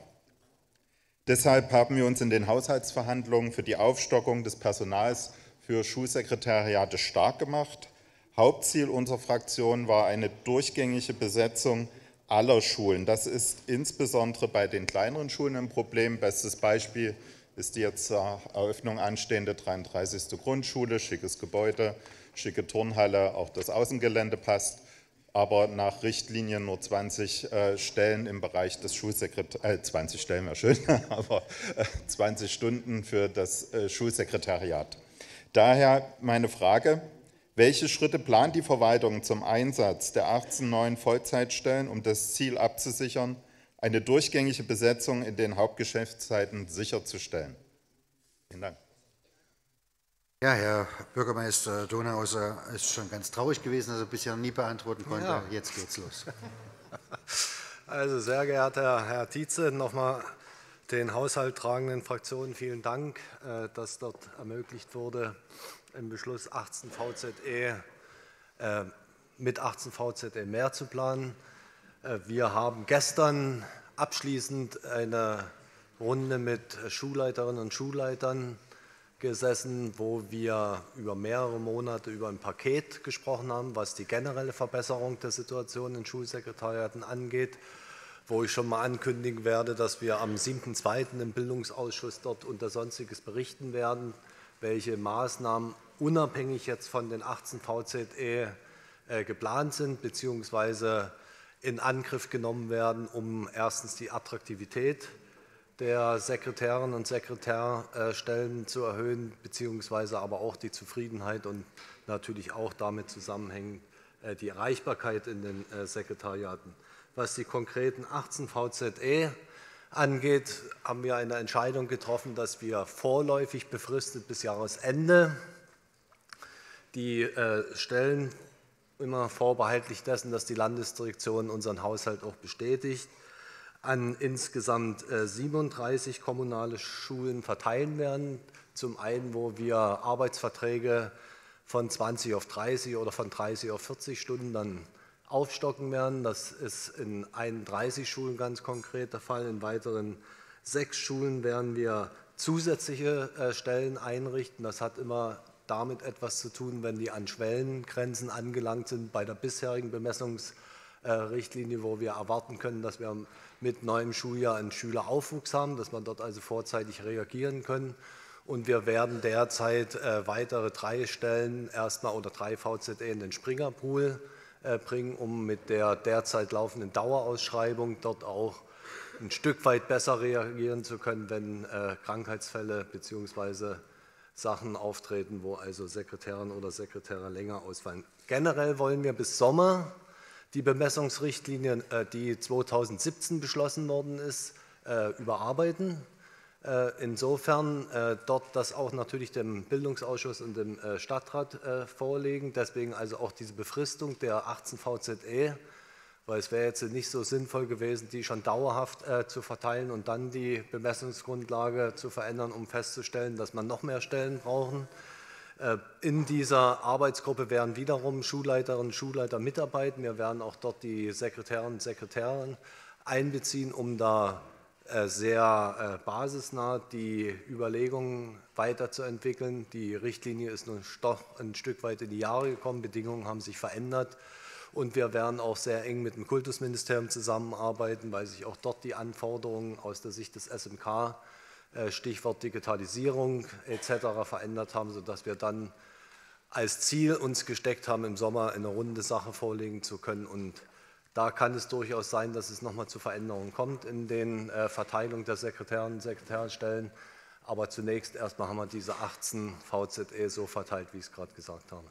Deshalb haben wir uns in den Haushaltsverhandlungen für die Aufstockung des Personals für Schulsekretariate stark gemacht. Hauptziel unserer Fraktion war eine durchgängige Besetzung aller Schulen. Das ist insbesondere bei den kleineren Schulen ein Problem. Bestes Beispiel ist die jetzt zur Eröffnung anstehende 33. Grundschule. Schickes Gebäude, schicke Turnhalle, auch das Außengelände passt, aber nach Richtlinien nur 20 Stellen im Bereich des Schulsekretariats, 20 Stellen wäre schön, aber 20 Stunden für das Schulsekretariat. Daher meine Frage: Welche Schritte plant die Verwaltung zum Einsatz der 18 neuen Vollzeitstellen, um das Ziel abzusichern, eine durchgängige Besetzung in den Hauptgeschäftszeiten sicherzustellen? Vielen Dank. Ja, Herr Bürgermeister Donauser, es ist schon ganz traurig gewesen, dass er bisher nie beantworten konnte. Ja. Jetzt geht's los. Also, sehr geehrter Herr Dietze, nochmal den haushalttragenden Fraktionen vielen Dank, dass dort ermöglicht wurde, im Beschluss 18 VZE mit 18 VZE mehr zu planen. Wir haben gestern abschließend eine Runde mit Schulleiterinnen und Schulleitern gesessen, wo wir über mehrere Monate über ein Paket gesprochen haben, was die generelle Verbesserung der Situation in Schulsekretariaten angeht, wo ich schon mal ankündigen werde, dass wir am 7.2. im Bildungsausschuss dort unter Sonstiges berichten werden, welche Maßnahmen unabhängig jetzt von den 18 VZE geplant sind bzw. in Angriff genommen werden, um erstens die Attraktivität der Sekretärinnen und Sekretärstellen zu erhöhen, beziehungsweise aber auch die Zufriedenheit und natürlich auch damit zusammenhängend die Erreichbarkeit in den Sekretariaten. Was die konkreten 18 VZE angeht, haben wir eine Entscheidung getroffen, dass wir vorläufig befristet bis Jahresende die Stellen, immer vorbehaltlich dessen, dass die Landesdirektion unseren Haushalt auch bestätigt, an insgesamt 37 kommunale Schulen verteilen werden. Zum einen, wo wir Arbeitsverträge von 20 auf 30 oder von 30 auf 40 Stunden dann aufstocken werden. Das ist in 31 Schulen ganz konkret der Fall. In weiteren 6 Schulen werden wir zusätzliche Stellen einrichten. Das hat immer damit etwas zu tun, wenn die an Schwellengrenzen angelangt sind bei der bisherigen Bemessungsrichtlinie, wo wir erwarten können, dass wir mit neuem Schuljahr einen Schüleraufwuchs haben, dass man dort also vorzeitig reagieren können. Und wir werden derzeit weitere 3 Stellen erstmal oder 3 VZE in den Springerpool bringen, um mit der derzeit laufenden Dauerausschreibung dort auch ein Stück weit besser reagieren zu können, wenn Krankheitsfälle bzw. Sachen auftreten, wo also Sekretärinnen oder Sekretäre länger ausfallen. Generell wollen wir bis Sommer die Bemessungsrichtlinie, die 2017 beschlossen worden ist, überarbeiten. Insofern dort das auch natürlich dem Bildungsausschuss und dem Stadtrat vorlegen. Deswegen also auch diese Befristung der 18 VZE, weil es wäre jetzt nicht so sinnvoll gewesen, die schon dauerhaft zu verteilen und dann die Bemessungsgrundlage zu verändern, um festzustellen, dass man noch mehr Stellen brauchen. In dieser Arbeitsgruppe werden wiederum Schulleiterinnen und Schulleiter mitarbeiten. Wir werden auch dort die Sekretärinnen und Sekretäre einbeziehen, um da sehr basisnah die Überlegungen weiterzuentwickeln. Die Richtlinie ist nun doch ein Stück weit in die Jahre gekommen, Bedingungen haben sich verändert. Und wir werden auch sehr eng mit dem Kultusministerium zusammenarbeiten, weil sich auch dort die Anforderungen aus der Sicht des SMK, Stichwort Digitalisierung etc. verändert haben, sodass wir dann als Ziel uns gesteckt haben, im Sommer eine runde Sache vorlegen zu können. Und da kann es durchaus sein, dass es nochmal zu Veränderungen kommt in den Verteilung der Sekretärinnen und Sekretärstellen. Aber zunächst erstmal haben wir diese 18 VZE so verteilt, wie ich es gerade gesagt habe.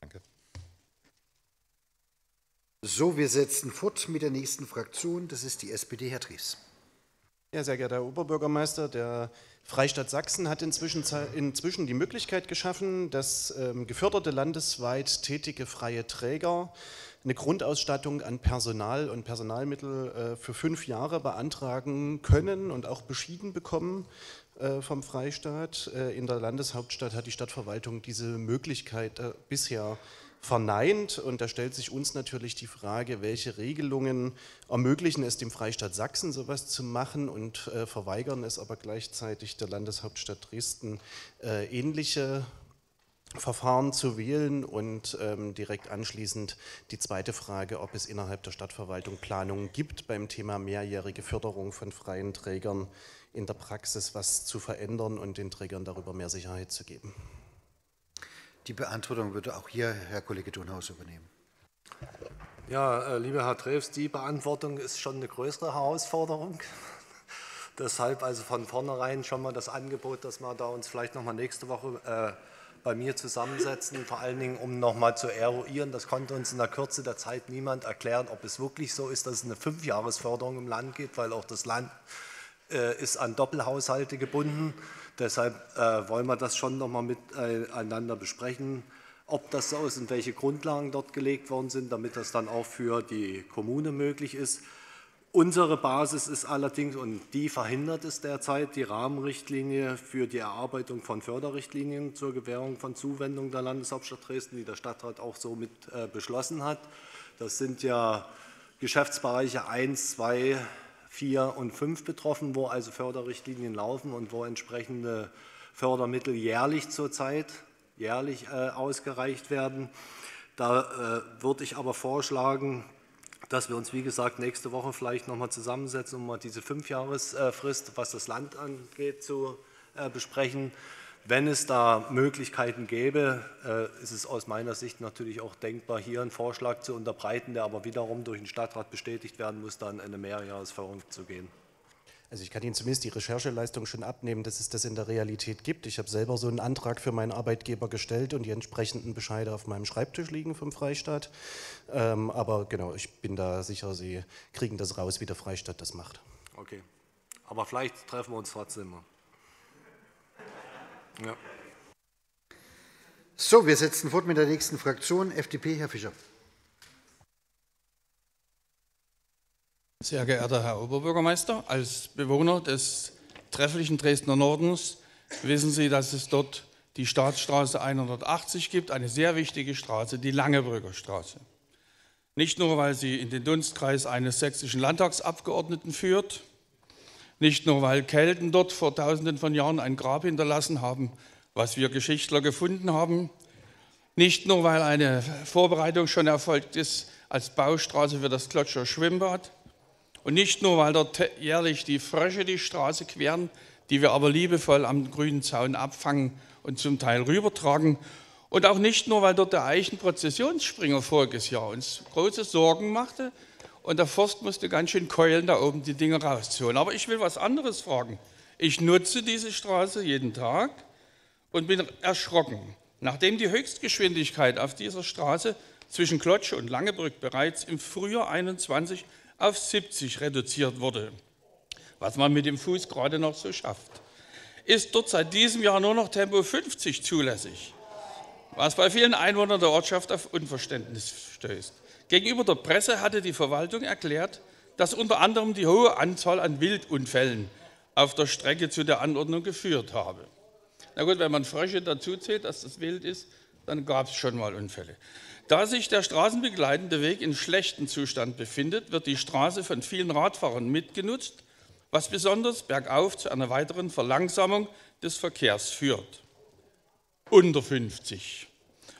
Danke. So, wir setzen fort mit der nächsten Fraktion. Das ist die SPD, Herr Treves. Ja, sehr geehrter Herr Oberbürgermeister, der Freistaat Sachsen hat inzwischen die Möglichkeit geschaffen, dass geförderte landesweit tätige freie Träger eine Grundausstattung an Personal und Personalmittel für 5 Jahre beantragen können und auch beschieden bekommen vom Freistaat. In der Landeshauptstadt hat die Stadtverwaltung diese Möglichkeit bisher verneint. Und da stellt sich uns natürlich die Frage, welche Regelungen ermöglichen es dem Freistaat Sachsen, sowas zu machen und verweigern es aber gleichzeitig der Landeshauptstadt Dresden ähnliche Verfahren zu wählen. Und direkt anschließend die zweite Frage, ob es innerhalb der Stadtverwaltung Planungen gibt beim Thema mehrjährige Förderung von freien Trägern in der Praxis, was zu verändern und den Trägern darüber mehr Sicherheit zu geben. Die Beantwortung würde auch hier Herr Kollege Thunhaus übernehmen. Ja, lieber Herr Treves, die Beantwortung ist schon eine größere Herausforderung. Deshalb also von vornherein schon mal das Angebot, dass wir da uns vielleicht noch mal nächste Woche bei mir zusammensetzen, vor allen Dingen, um noch mal zu eruieren. Das konnte uns in der Kürze der Zeit niemand erklären, ob es wirklich so ist, dass es eine 5-Jahres-Förderung im Land gibt, weil auch das Land ist an Doppelhaushalte gebunden. Deshalb wollen wir das schon noch mal miteinander besprechen, ob das so ist und welche Grundlagen dort gelegt worden sind, damit das dann auch für die Kommune möglich ist. Unsere Basis ist allerdings, und die verhindert es derzeit, die Rahmenrichtlinie für die Erarbeitung von Förderrichtlinien zur Gewährung von Zuwendungen der Landeshauptstadt Dresden, die der Stadtrat auch so mit beschlossen hat. Das sind ja Geschäftsbereiche 1, 2, 4 und 5 betroffen, wo also Förderrichtlinien laufen und wo entsprechende Fördermittel jährlich zurzeit ausgereicht werden. Da würde ich aber vorschlagen, dass wir uns, wie gesagt, nächste Woche vielleicht noch mal zusammensetzen, um mal diese 5-Jahresfrist, was das Land angeht, zu besprechen. Wenn es da Möglichkeiten gäbe, ist es aus meiner Sicht natürlich auch denkbar, hier einen Vorschlag zu unterbreiten, der aber wiederum durch den Stadtrat bestätigt werden muss, dann in eine Mehrjahresförderung zu gehen. Also ich kann Ihnen zumindest die Rechercheleistung schon abnehmen, dass es das in der Realität gibt. Ich habe selber so einen Antrag für meinen Arbeitgeber gestellt und die entsprechenden Bescheide auf meinem Schreibtisch liegen vom Freistaat. Aber genau, ich bin da sicher, Sie kriegen das raus, wie der Freistaat das macht. Okay, aber vielleicht treffen wir uns trotzdem mal. Ja. So, wir setzen fort mit der nächsten Fraktion, FDP, Herr Fischer. Sehr geehrter Herr Oberbürgermeister, als Bewohner des trefflichen Dresdner Nordens wissen Sie, dass es dort die Staatsstraße 180 gibt, eine sehr wichtige Straße, die Langebrücker Straße. Nicht nur, weil sie in den Dunstkreis eines sächsischen Landtagsabgeordneten führt, nicht nur, weil Kelten dort vor Tausenden von Jahren ein Grab hinterlassen haben, was wir Geschichtler gefunden haben, nicht nur, weil eine Vorbereitung schon erfolgt ist als Baustraße für das Klotzscher Schwimmbad, und nicht nur, weil dort jährlich die Frösche die Straße queren, die wir aber liebevoll am grünen Zaun abfangen und zum Teil rübertragen. Und auch nicht nur, weil dort der Eichenprozessionsspringer voriges Jahr uns große Sorgen machte und der Forst musste ganz schön keulen, da oben die Dinge rauszuholen. Aber ich will was anderes fragen. Ich nutze diese Straße jeden Tag und bin erschrocken. Nachdem die Höchstgeschwindigkeit auf dieser Straße zwischen Klotzscher und Langebrück bereits im Frühjahr 2021 auf 70 reduziert wurde, was man mit dem Fuß gerade noch so schafft, ist dort seit diesem Jahr nur noch Tempo 50 zulässig, was bei vielen Einwohnern der Ortschaft auf Unverständnis stößt. Gegenüber der Presse hatte die Verwaltung erklärt, dass unter anderem die hohe Anzahl an Wildunfällen auf der Strecke zu der Anordnung geführt habe. Na gut, wenn man Frösche dazu zählt, dass das wild ist, dann gab es schon mal Unfälle. Da sich der straßenbegleitende Weg in schlechtem Zustand befindet, wird die Straße von vielen Radfahrern mitgenutzt, was besonders bergauf zu einer weiteren Verlangsamung des Verkehrs führt. Unter 50.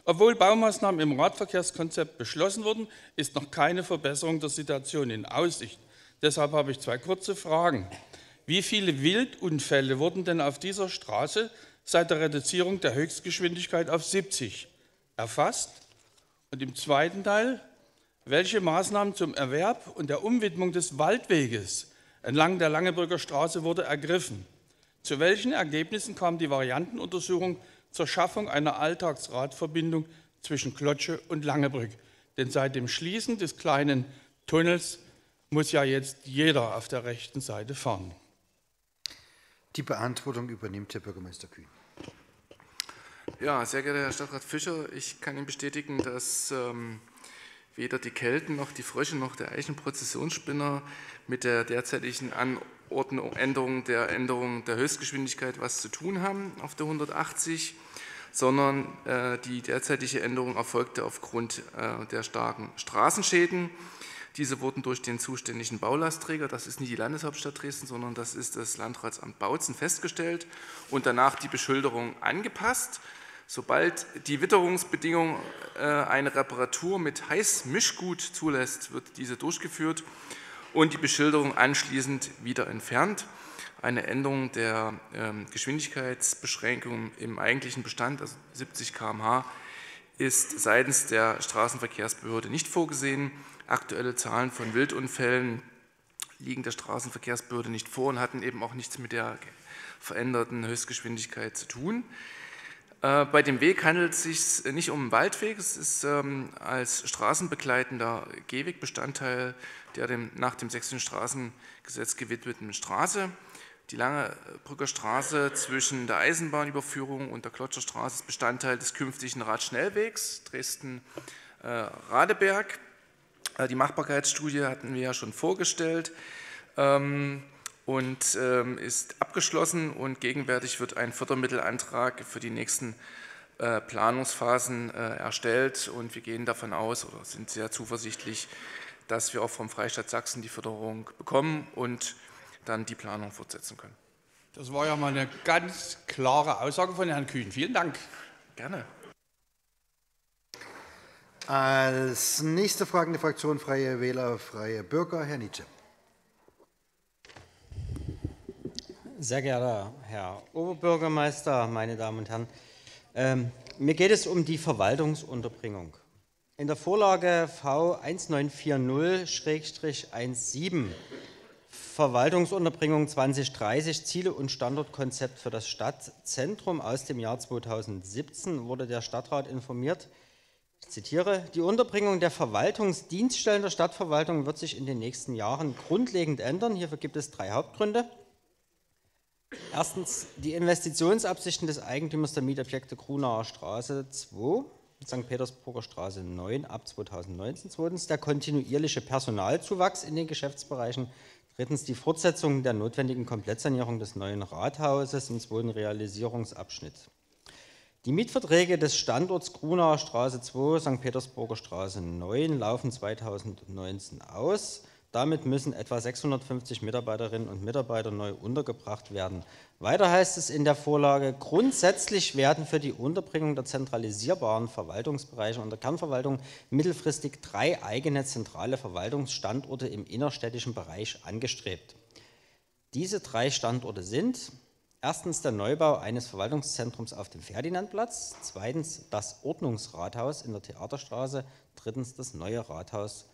Obwohl Baumaßnahmen im Radverkehrskonzept beschlossen wurden, ist noch keine Verbesserung der Situation in Aussicht. Deshalb habe ich zwei kurze Fragen. Wie viele Wildunfälle wurden denn auf dieser Straße seit der Reduzierung der Höchstgeschwindigkeit auf 70 erfasst? Und im zweiten Teil, welche Maßnahmen zum Erwerb und der Umwidmung des Waldweges entlang der Langebrücker Straße wurde ergriffen? Zu welchen Ergebnissen kam die Variantenuntersuchung zur Schaffung einer Alltagsradverbindung zwischen Klotzscher und Langebrück? Denn seit dem Schließen des kleinen Tunnels muss ja jetzt jeder auf der rechten Seite fahren. Die Beantwortung übernimmt Herr Bürgermeister Kühn. Ja, sehr geehrter Herr Stadtrat Fischer, ich kann Ihnen bestätigen, dass weder die Kelten noch die Frösche noch der Eichenprozessionsspinner mit der derzeitigen Anordnungsänderung der Änderung der Höchstgeschwindigkeit was zu tun haben auf der 180, sondern die derzeitige Änderung erfolgte aufgrund der starken Straßenschäden. Diese wurden durch den zuständigen Baulastträger, das ist nicht die Landeshauptstadt Dresden, sondern das ist das Landratsamt Bautzen, festgestellt und danach die Beschilderung angepasst. Sobald die Witterungsbedingung eine Reparatur mit Heißmischgut zulässt, wird diese durchgeführt und die Beschilderung anschließend wieder entfernt. Eine Änderung der Geschwindigkeitsbeschränkung im eigentlichen Bestand, also 70 km/h, ist seitens der Straßenverkehrsbehörde nicht vorgesehen. Aktuelle Zahlen von Wildunfällen liegen der Straßenverkehrsbehörde nicht vor und hatten eben auch nichts mit der veränderten Höchstgeschwindigkeit zu tun. Bei dem Weg handelt es sich nicht um einen Waldweg, es ist als straßenbegleitender Gehweg Bestandteil der nach dem Sächsischen Straßengesetz gewidmeten Straße. Die Langebrücker Straße zwischen der Eisenbahnüberführung und der Klotzscher Straße ist Bestandteil des künftigen Radschnellwegs Dresden-Radeberg. Die Machbarkeitsstudie hatten wir ja schon vorgestellt und ist abgeschlossen, und gegenwärtig wird ein Fördermittelantrag für die nächsten Planungsphasen erstellt, und wir gehen davon aus oder sind sehr zuversichtlich, dass wir auch vom Freistaat Sachsen die Förderung bekommen und dann die Planung fortsetzen können. Das war ja mal eine ganz klare Aussage von Herrn Kühn. Vielen Dank. Gerne. Als nächste fragende Fraktion Freie Wähler, Freie Bürger, Herr Nietzsche. Sehr geehrter Herr Oberbürgermeister, meine Damen und Herren, mir geht es um die Verwaltungsunterbringung. In der Vorlage V1940-17 Verwaltungsunterbringung 2030, Ziele und Standortkonzept für das Stadtzentrum aus dem Jahr 2017 wurde der Stadtrat informiert. Ich zitiere: Die Unterbringung der Verwaltungsdienststellen der Stadtverwaltung wird sich in den nächsten Jahren grundlegend ändern. Hierfür gibt es drei Hauptgründe. Erstens die Investitionsabsichten des Eigentümers der Mietobjekte Grunauer Straße 2, St. Petersburger Straße 9 ab 2019. Zweitens der kontinuierliche Personalzuwachs in den Geschäftsbereichen. Drittens die Fortsetzung der notwendigen Komplettsanierung des neuen Rathauses im zweiten Realisierungsabschnitt. Die Mietverträge des Standorts Grunauer Straße 2, St. Petersburger Straße 9 laufen 2019 aus. Damit müssen etwa 650 Mitarbeiterinnen und Mitarbeiter neu untergebracht werden. Weiter heißt es in der Vorlage, grundsätzlich werden für die Unterbringung der zentralisierbaren Verwaltungsbereiche und der Kernverwaltung mittelfristig drei eigene zentrale Verwaltungsstandorte im innerstädtischen Bereich angestrebt. Diese drei Standorte sind erstens der Neubau eines Verwaltungszentrums auf dem Ferdinandplatz, zweitens das Ordnungsrathaus in der Theaterstraße, drittens das neue Rathaus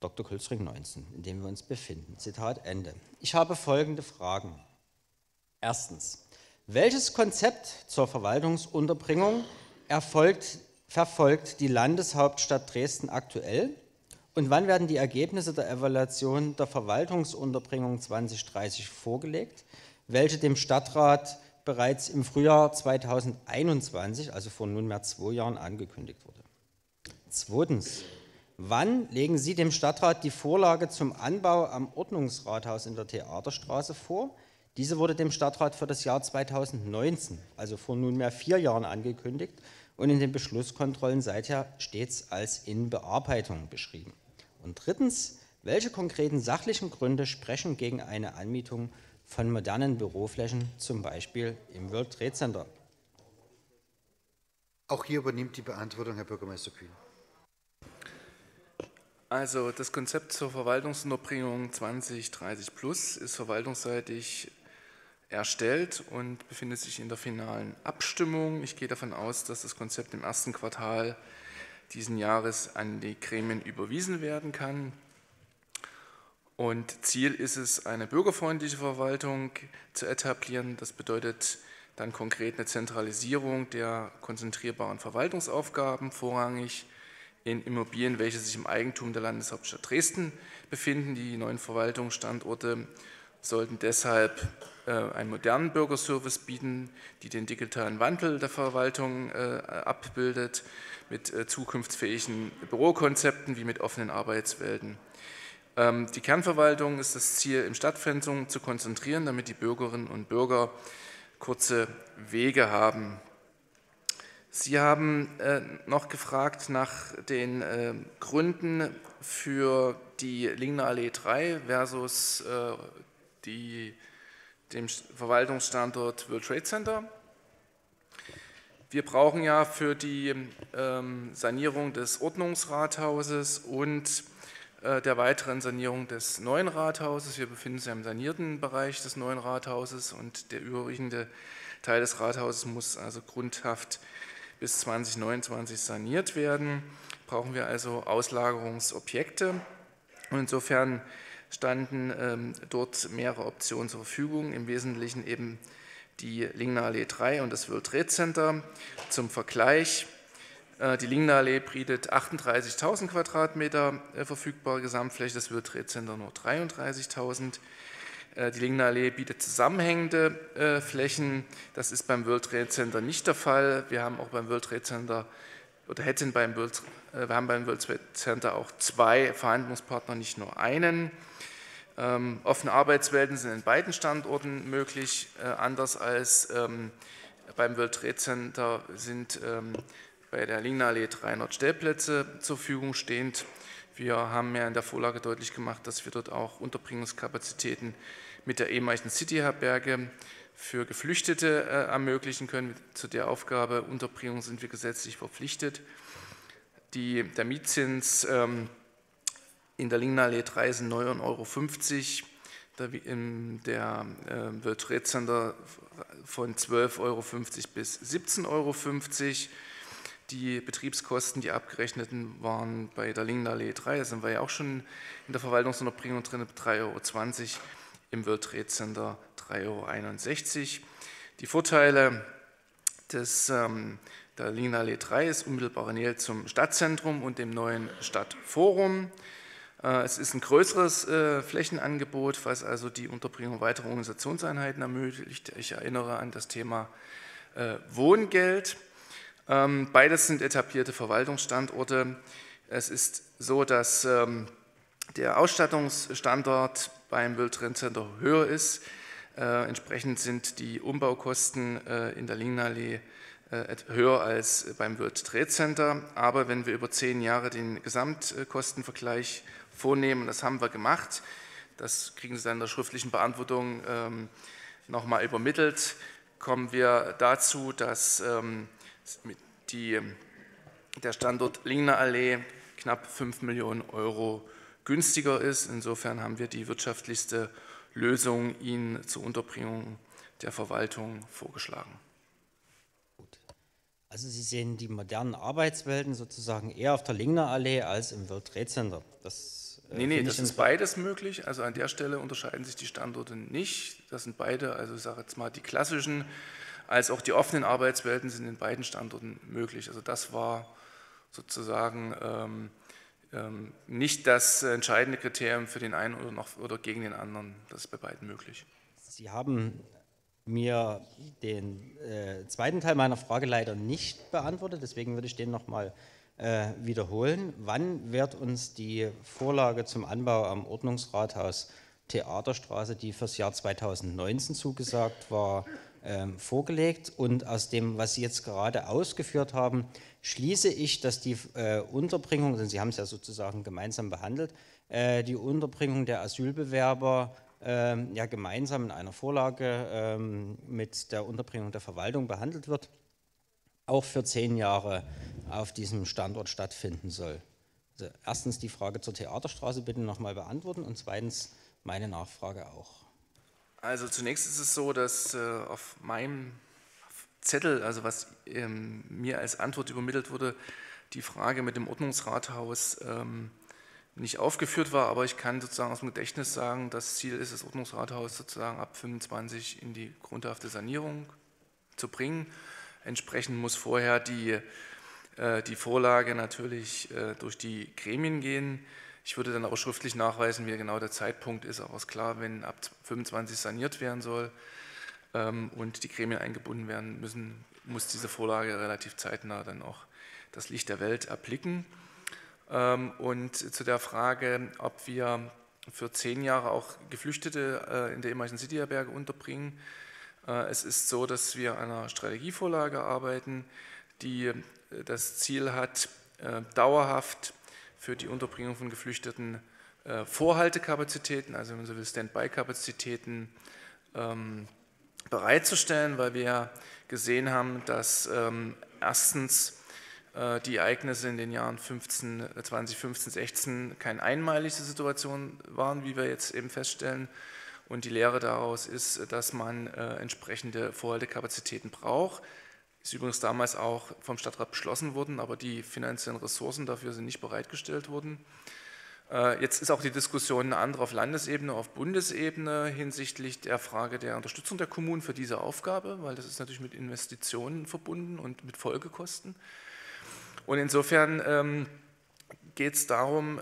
Dr. Külsring 19, in dem wir uns befinden. Zitat Ende. Ich habe folgende Fragen. Erstens. Welches Konzept zur Verwaltungsunterbringung verfolgt die Landeshauptstadt Dresden aktuell? Und wann werden die Ergebnisse der Evaluation der Verwaltungsunterbringung 2030 vorgelegt, welche dem Stadtrat bereits im Frühjahr 2021, also vor nunmehr 2 Jahren, angekündigt wurde? Zweitens. Wann legen Sie dem Stadtrat die Vorlage zum Anbau am Ordnungsrathaus in der Theaterstraße vor? Diese wurde dem Stadtrat für das Jahr 2019, also vor nunmehr 4 Jahren, angekündigt und in den Beschlusskontrollen seither stets als in Bearbeitung beschrieben. Und drittens, welche konkreten sachlichen Gründe sprechen gegen eine Anmietung von modernen Büroflächen, zum Beispiel im World Trade Center? Auch hier übernimmt die Beantwortung Herr Bürgermeister Kühn. Also das Konzept zur Verwaltungsunterbringung 2030+ ist verwaltungsseitig erstellt und befindet sich in der finalen Abstimmung. Ich gehe davon aus, dass das Konzept im 1. Quartal diesen Jahres an die Gremien überwiesen werden kann. Und Ziel ist es, eine bürgerfreundliche Verwaltung zu etablieren. Das bedeutet dann konkret eine Zentralisierung der konzentrierbaren Verwaltungsaufgaben, vorrangig in Immobilien, welche sich im Eigentum der Landeshauptstadt Dresden befinden. Die neuen Verwaltungsstandorte sollten deshalb einen modernen Bürgerservice bieten, die den digitalen Wandel der Verwaltung abbildet, mit zukunftsfähigen Bürokonzepten wie mit offenen Arbeitswelten. Die Kernverwaltung ist das Ziel, im Stadtzentrum zu konzentrieren, damit die Bürgerinnen und Bürger kurze Wege haben. Sie haben noch gefragt nach den Gründen für die Lingnerallee 3 versus dem Verwaltungsstandort World Trade Center. Wir brauchen ja für die Sanierung des Ordnungsrathauses und der weiteren Sanierung des neuen Rathauses, wir befinden uns ja im sanierten Bereich des neuen Rathauses, und der überwiegende Teil des Rathauses muss also grundhaft bis 2029 saniert werden, brauchen wir also Auslagerungsobjekte. Und insofern standen dort mehrere Optionen zur Verfügung, im Wesentlichen eben die Lingnerallee 3 und das World Trade Center. Zum Vergleich, die Lingnerallee bietet 38.000 Quadratmeter verfügbare Gesamtfläche, das World Trade Center nur 33.000. Die Lingnerallee bietet zusammenhängende Flächen. Das ist beim World Trade Center nicht der Fall. Wir haben auch beim World Trade Center wir haben beim World Trade Center auch zwei Verhandlungspartner, nicht nur einen. Offene Arbeitswelten sind in beiden Standorten möglich. Anders als beim World Trade Center sind bei der Lingnerallee 300 Stellplätze zur Verfügung stehend. Wir haben ja in der Vorlage deutlich gemacht, dass wir dort auch Unterbringungskapazitäten mit der ehemaligen Cityherberge für Geflüchtete ermöglichen können. Zu der Aufgabe Unterbringung sind wir gesetzlich verpflichtet. Der Mietzins in der Lingnerallee 3 sind 9,50 €, in der World Trade Center von 12,50 € bis 17,50 €. Die Betriebskosten, die abgerechneten, waren bei der Lingnerallee 3, da sind wir ja auch schon in der Verwaltungsunterbringung drin, 3,20 €, im World Trade Center 3,61 €. Die Vorteile der Lingnerallee 3 ist unmittelbare Nähe zum Stadtzentrum und dem neuen Stadtforum. Es ist ein größeres Flächenangebot, was also die Unterbringung weiterer Organisationseinheiten ermöglicht. Ich erinnere an das Thema Wohngeld. Beides sind etablierte Verwaltungsstandorte. Es ist so, dass der Ausstattungsstandard beim World Trade Center höher ist. Entsprechend sind die Umbaukosten in der Lingnerallee höher als beim World Trade Center. Aber wenn wir über 10 Jahre den Gesamtkostenvergleich vornehmen, das haben wir gemacht, das kriegen Sie dann in der schriftlichen Beantwortung nochmal übermittelt, kommen wir dazu, dass der Standort Lingnerallee knapp 5 Millionen € günstiger ist. Insofern haben wir die wirtschaftlichste Lösung Ihnen zur Unterbringung der Verwaltung vorgeschlagen. Gut. Also Sie sehen die modernen Arbeitswelten sozusagen eher auf der Lingnerallee als im World Trade Center. Nee, das ist beides möglich. Also an der Stelle unterscheiden sich die Standorte nicht. Das sind beide, also ich sage jetzt mal die klassischen, als auch die offenen Arbeitswelten sind in beiden Standorten möglich. Also das war sozusagen nicht das entscheidende Kriterium für den einen oder gegen den anderen. Das ist bei beiden möglich. Sie haben mir den zweiten Teil meiner Frage leider nicht beantwortet, deswegen würde ich den nochmal wiederholen. Wann wird uns die Vorlage zum Anbau am Ordnungsrathaus Theaterstraße, die fürs Jahr 2019 zugesagt war, vorgelegt? Und aus dem, was Sie jetzt gerade ausgeführt haben, schließe ich, dass die Unterbringung, denn Sie haben es ja sozusagen gemeinsam behandelt, die Unterbringung der Asylbewerber ja gemeinsam in einer Vorlage mit der Unterbringung der Verwaltung behandelt wird, auch für 10 Jahre auf diesem Standort stattfinden soll. Also erstens die Frage zur Theaterstraße bitte nochmal beantworten und zweitens meine Nachfrage auch. Also zunächst ist es so, dass auf meinem Zettel, also was mir als Antwort übermittelt wurde, die Frage mit dem Ordnungsrathaus nicht aufgeführt war, aber ich kann sozusagen aus dem Gedächtnis sagen, das Ziel ist, das Ordnungsrathaus sozusagen ab 25 in die grundhafte Sanierung zu bringen. Entsprechend muss vorher die Vorlage natürlich durch die Gremien gehen. Ich würde dann auch schriftlich nachweisen, wie genau der Zeitpunkt ist, aber es ist klar, wenn ab 25 saniert werden soll und die Gremien eingebunden werden müssen, muss diese Vorlage relativ zeitnah dann auch das Licht der Welt erblicken. Und zu der Frage, ob wir für 10 Jahre auch Geflüchtete in der ehemaligen Cityherberge unterbringen. Es ist so, dass wir an einer Strategievorlage arbeiten, die das Ziel hat, dauerhaft für die Unterbringung von Geflüchteten Vorhaltekapazitäten, also wenn man so will, Standby-Kapazitäten bereitzustellen, weil wir gesehen haben, dass erstens die Ereignisse in den Jahren 2015, 16 keine einmalige Situation waren, wie wir jetzt eben feststellen. Und die Lehre daraus ist, dass man entsprechende Vorhaltekapazitäten braucht. Ist übrigens damals auch vom Stadtrat beschlossen worden, aber die finanziellen Ressourcen dafür sind nicht bereitgestellt worden. Jetzt ist auch die Diskussion eine andere auf Landesebene, auf Bundesebene hinsichtlich der Frage der Unterstützung der Kommunen für diese Aufgabe, weil das ist natürlich mit Investitionen verbunden und mit Folgekosten. Und insofern geht es darum,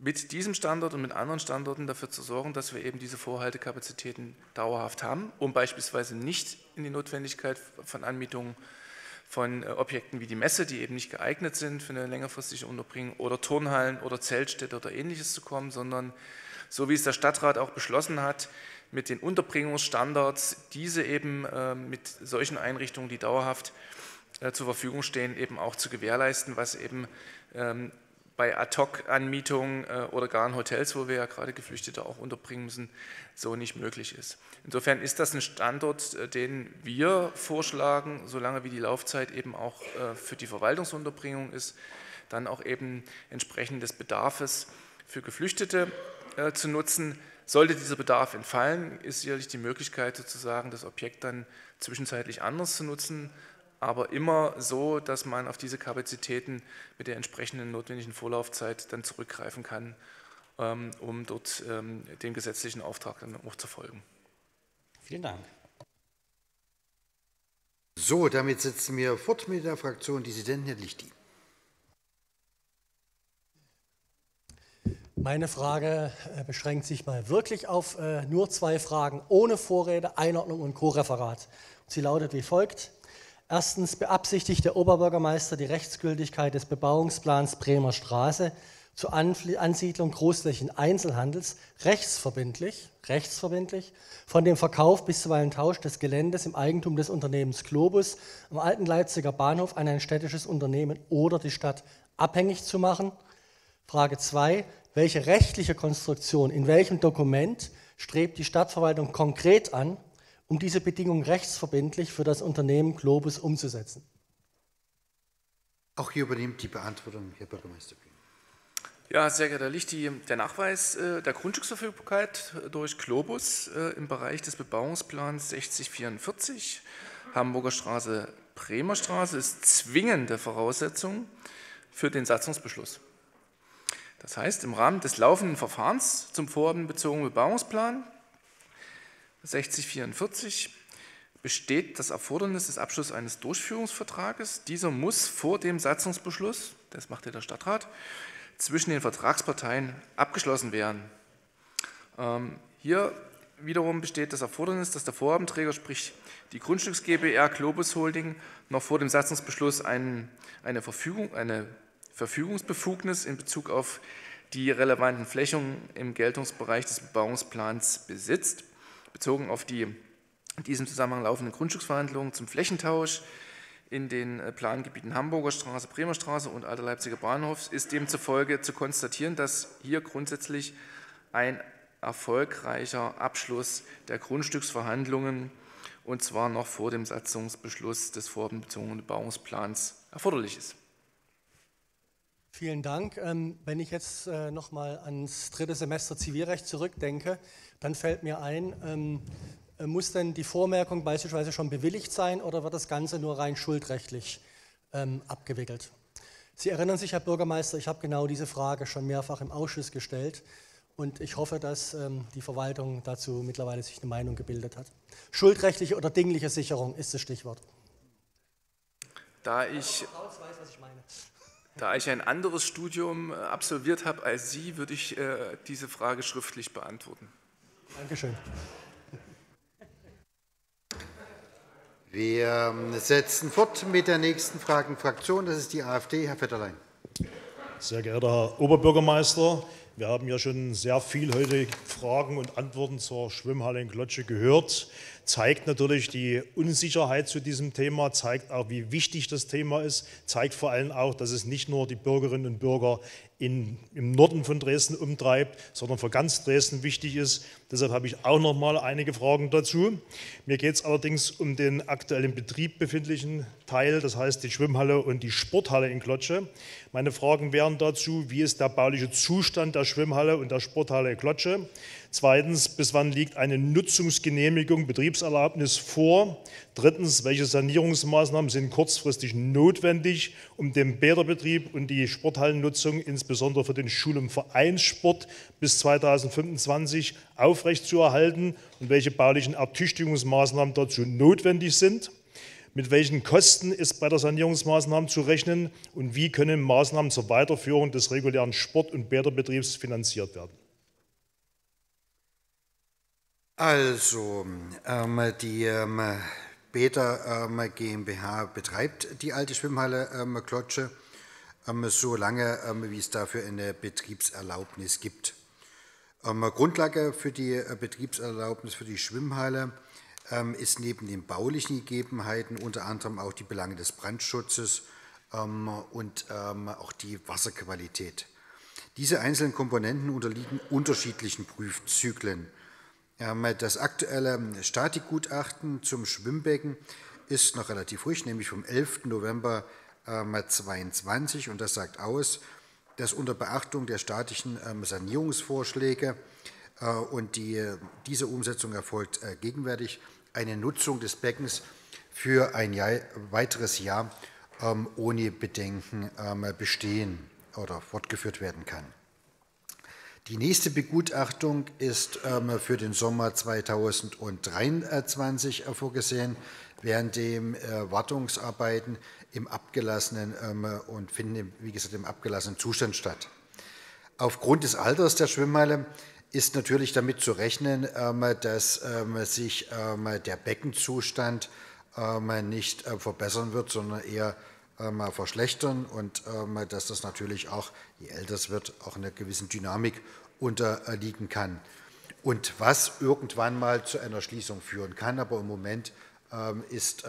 mit diesem Standort und mit anderen Standorten dafür zu sorgen, dass wir eben diese Vorhaltekapazitäten dauerhaft haben, um beispielsweise nicht in die Notwendigkeit von Anmietungen von Objekten wie die Messe, die eben nicht geeignet sind für eine längerfristige Unterbringung, oder Turnhallen oder Zeltstädte oder Ähnliches zu kommen, sondern so wie es der Stadtrat auch beschlossen hat, mit den Unterbringungsstandards diese eben mit solchen Einrichtungen, die dauerhaft zur Verfügung stehen, eben auch zu gewährleisten, was eben bei Ad-Hoc-Anmietungen oder gar in Hotels, wo wir ja gerade Geflüchtete auch unterbringen müssen, so nicht möglich ist. Insofern ist das ein Standort, den wir vorschlagen, solange wie die Laufzeit eben auch für die Verwaltungsunterbringung ist, dann auch eben entsprechend des Bedarfes für Geflüchtete zu nutzen. Sollte dieser Bedarf entfallen, ist sicherlich die Möglichkeit sozusagen, das Objekt dann zwischenzeitlich anders zu nutzen, aber immer so, dass man auf diese Kapazitäten mit der entsprechenden notwendigen Vorlaufzeit dann zurückgreifen kann, um dort dem gesetzlichen Auftrag dann auch zu folgen. Vielen Dank. So, damit setzen wir fort mit der Fraktion Dissidenten, Herr Lichti. Meine Frage beschränkt sich mal wirklich auf nur zwei Fragen ohne Vorrede, Einordnung und Co-Referat. Sie lautet wie folgt. Erstens beabsichtigt der Oberbürgermeister, die Rechtsgültigkeit des Bebauungsplans Bremer Straße zur Ansiedlung großflächigen Einzelhandels rechtsverbindlich von dem Verkauf bis zuweilen Tausch des Geländes im Eigentum des Unternehmens Globus am alten Leipziger Bahnhof an ein städtisches Unternehmen oder die Stadt abhängig zu machen. Frage 2. Welche rechtliche Konstruktion, in welchem Dokument strebt die Stadtverwaltung konkret an, um diese Bedingungen rechtsverbindlich für das Unternehmen Globus umzusetzen? Auch hier übernimmt die Beantwortung Herr Bürgermeister Kühn. Ja, sehr geehrter Herr Lichti, der Nachweis der Grundstücksverfügbarkeit durch Globus im Bereich des Bebauungsplans 6044 Hamburger Straße, Bremer Straße ist zwingende Voraussetzung für den Satzungsbeschluss. Das heißt, im Rahmen des laufenden Verfahrens zum vorhabensbezogenen Bebauungsplan 6044 besteht das Erfordernis des Abschlusses eines Durchführungsvertrages. Dieser muss vor dem Satzungsbeschluss, das macht ja der Stadtrat, zwischen den Vertragsparteien abgeschlossen werden. Hier wiederum besteht das Erfordernis, dass der Vorhabenträger, sprich die Grundstücks GbR Globus Holding, noch vor dem Satzungsbeschluss eine Verfügungsbefugnis in Bezug auf die relevanten Flächen im Geltungsbereich des Bebauungsplans besitzt. Bezogen auf die in diesem Zusammenhang laufenden Grundstücksverhandlungen zum Flächentausch in den Plangebieten Hamburger Straße, Bremer Straße und Alter Leipziger Bahnhofs ist demzufolge zu konstatieren, dass hier grundsätzlich ein erfolgreicher Abschluss der Grundstücksverhandlungen und zwar noch vor dem Satzungsbeschluss des vorbezogenen Bebauungsplans erforderlich ist. Vielen Dank. Wenn ich jetzt noch mal ans dritte Semester Zivilrecht zurückdenke, dann fällt mir ein, muss denn die Vormerkung beispielsweise schon bewilligt sein oder wird das Ganze nur rein schuldrechtlich abgewickelt? Sie erinnern sich, Herr Bürgermeister, ich habe genau diese Frage schon mehrfach im Ausschuss gestellt und ich hoffe, dass die Verwaltung dazu mittlerweile sich eine Meinung gebildet hat. Schuldrechtliche oder dingliche Sicherung ist das Stichwort. Da ich ein anderes Studium absolviert habe als Sie, würde ich diese Frage schriftlich beantworten. Dankeschön. Wir setzen fort mit der nächsten Fragenfraktion. Das ist die AfD. Herr Vetterlein. Sehr geehrter Herr Oberbürgermeister, wir haben ja schon sehr viel heute Fragen und Antworten zur Schwimmhalle in Klotzscher gehört. Zeigt natürlich die Unsicherheit zu diesem Thema, zeigt auch, wie wichtig das Thema ist, zeigt vor allem auch, dass es nicht nur die Bürgerinnen und Bürger im Norden von Dresden umtreibt, sondern für ganz Dresden wichtig ist. Deshalb habe ich auch noch mal einige Fragen dazu. Mir geht es allerdings um den aktuell im Betrieb befindlichen Teil, das heißt die Schwimmhalle und die Sporthalle in Klotzscher. Meine Fragen wären dazu, wie ist der bauliche Zustand der Schwimmhalle und der Sporthalle in Klotzscher? Zweitens, bis wann liegt eine Nutzungsgenehmigung, Betriebserlaubnis vor? Drittens, welche Sanierungsmaßnahmen sind kurzfristig notwendig, um den Bäderbetrieb und die Sporthallennutzung, insbesondere für den Schul- und Vereinssport, bis 2025 aufrechtzuerhalten und welche baulichen Ertüchtigungsmaßnahmen dazu notwendig sind? Mit welchen Kosten ist bei der Sanierungsmaßnahme zu rechnen und wie können Maßnahmen zur Weiterführung des regulären Sport- und Bäderbetriebs finanziert werden? Also, die Beta GmbH betreibt die alte Schwimmhalle Klotzscher, so lange, wie es dafür eine Betriebserlaubnis gibt. Grundlage für die Betriebserlaubnis für die Schwimmhalle ist neben den baulichen Gegebenheiten unter anderem auch die Belange des Brandschutzes und auch die Wasserqualität. Diese einzelnen Komponenten unterliegen unterschiedlichen Prüfzyklen. Das aktuelle Statikgutachten zum Schwimmbecken ist noch relativ frisch, nämlich vom 11. November 2022, und das sagt aus, dass unter Beachtung der statischen Sanierungsvorschläge und diese Umsetzung erfolgt gegenwärtig eine Nutzung des Beckens für ein weiteres Jahr ohne Bedenken bestehen oder fortgeführt werden kann. Die nächste Begutachtung ist für den Sommer 2023 vorgesehen, während dem Wartungsarbeiten im abgelassenen und finden, wie gesagt, im abgelassenen Zustand statt. Aufgrund des Alters der Schwimmhalle ist natürlich damit zu rechnen, dass sich der Beckenzustand nicht verbessern wird, sondern eher verschlechtern, und dass das natürlich auch, je älter es wird, auch einer gewissen Dynamik unterliegen kann. Und was irgendwann mal zu einer Schließung führen kann, aber im Moment ist,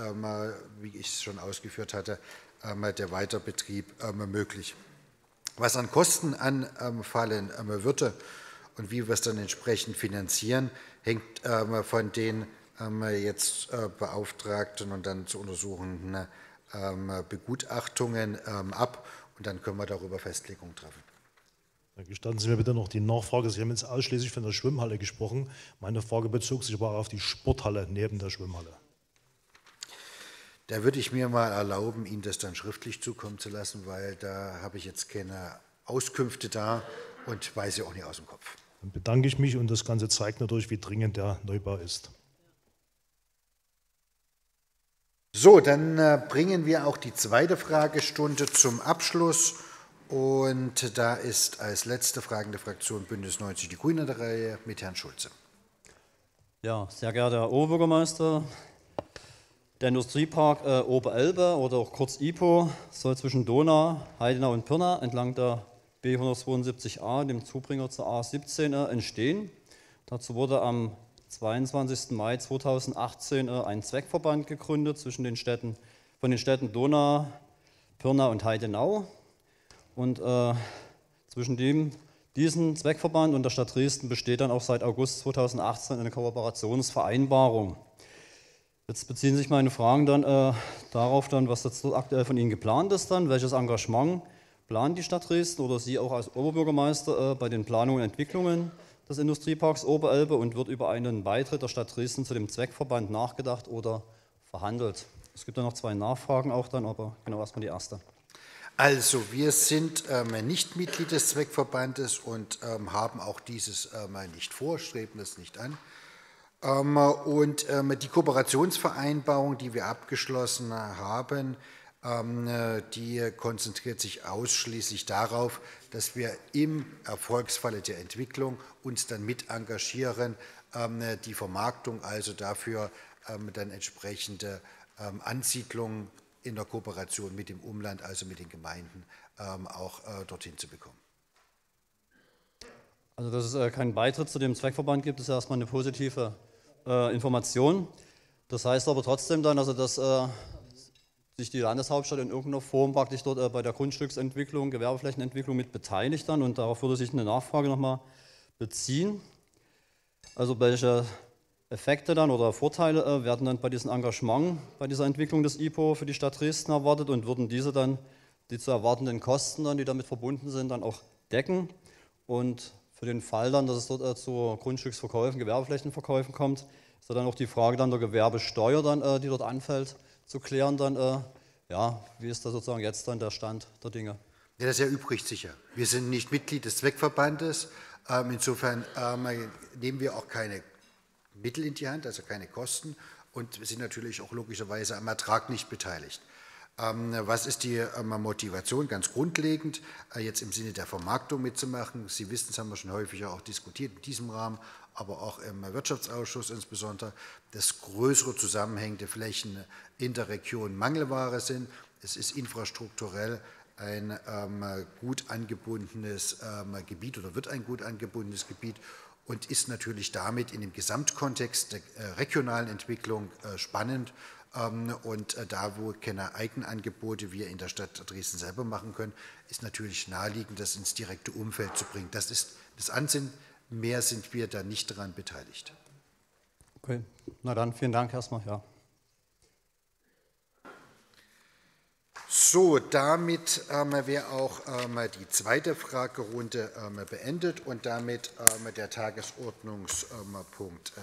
wie ich es schon ausgeführt hatte, der Weiterbetrieb möglich. Was an Kosten anfallen würde und wie wir es dann entsprechend finanzieren, hängt von den jetzt beauftragten und dann zu untersuchenden Begutachtungen ab, und dann können wir darüber Festlegungen treffen. Gestatten Sie mir bitte noch die Nachfrage. Sie haben jetzt ausschließlich von der Schwimmhalle gesprochen. Meine Frage bezog sich aber auf die Sporthalle neben der Schwimmhalle. Da würde ich mir mal erlauben, Ihnen das dann schriftlich zukommen zu lassen, weil da habe ich jetzt keine Auskünfte da und weiß sie auch nicht aus dem Kopf. Dann bedanke ich mich, und das Ganze zeigt natürlich, wie dringend der Neubau ist. So, dann bringen wir auch die zweite Fragestunde zum Abschluss, und da ist als letzte fragende Fraktion Bündnis 90 Die Grünen an der Reihe mit Herrn Schulze. Ja, sehr geehrter Herr Oberbürgermeister, der Industriepark Oberelbe oder auch kurz IPO soll zwischen Donau, Heidenau und Pirna entlang der B172a, dem Zubringer zur A17, entstehen. Dazu wurde am 22. Mai 2018 ein Zweckverband gegründet von den Städten Donau, Pirna und Heidenau. Und zwischen diesem Zweckverband und der Stadt Dresden besteht dann auch seit August 2018 eine Kooperationsvereinbarung. Jetzt beziehen sich meine Fragen dann darauf, was jetzt aktuell von Ihnen geplant ist. Welches Engagement plant die Stadt Dresden oder Sie auch als Oberbürgermeister bei den Planungen und Entwicklungen des Industrieparks Oberelbe, und wird über einen Beitritt der Stadt Dresden zu dem Zweckverband nachgedacht oder verhandelt? Es gibt ja noch zwei Nachfragen auch dann, aber genau erstmal die erste. Also wir sind nicht Mitglied des Zweckverbandes und haben auch dieses nicht vor, streben es nicht an. Die Kooperationsvereinbarung, die wir abgeschlossen haben, die konzentriert sich ausschließlich darauf, dass wir im Erfolgsfalle der Entwicklung uns dann mit engagieren, die Vermarktung, also dafür dann entsprechende Ansiedlungen in der Kooperation mit dem Umland, also mit den Gemeinden, auch dorthin zu bekommen. Also dass es keinen Beitritt zu dem Zweckverband gibt, ist ja erstmal eine positive Information. Das heißt aber trotzdem dann, also dass sich die Landeshauptstadt in irgendeiner Form praktisch dort bei der Grundstücksentwicklung, Gewerbeflächenentwicklung mit beteiligt dann, und darauf würde sich eine Nachfrage nochmal beziehen. Also welche Effekte dann oder Vorteile werden dann bei diesem Engagement, bei dieser Entwicklung des IPO für die Stadt Dresden erwartet, und würden diese dann die zu erwartenden Kosten, die damit verbunden sind, dann auch decken? Und für den Fall dann, dass es dort zu Grundstücksverkäufen, Gewerbeflächenverkäufen kommt, ist dann auch die Frage dann der Gewerbesteuer, dann, die dort anfällt, zu klären, dann, ja, wie ist da sozusagen jetzt dann der Stand der Dinge? Ja, das erübrigt sich ja. Wir sind nicht Mitglied des Zweckverbandes, insofern nehmen wir auch keine Mittel in die Hand, also keine Kosten, und sind natürlich auch logischerweise am Ertrag nicht beteiligt. Was ist die Motivation? Ganz grundlegend, jetzt im Sinne der Vermarktung mitzumachen. Sie wissen, das haben wir schon häufiger auch diskutiert in diesem Rahmen, aber auch im Wirtschaftsausschuss insbesondere, dass größere zusammenhängende Flächen in der Region Mangelware sind. Es ist infrastrukturell ein gut angebundenes Gebiet oder wird ein gut angebundenes Gebiet und ist natürlich damit in dem Gesamtkontext der regionalen Entwicklung spannend. Und da, wo keine Eigenangebote wir in der Stadt Dresden selber machen können, ist natürlich naheliegend, das ins direkte Umfeld zu bringen. Das ist das Ansinnen, mehr sind wir da nicht daran beteiligt. Okay, na dann, vielen Dank erstmal. Ja. So, damit wäre auch die zweite Fragerunde beendet und damit der Tagesordnungspunkt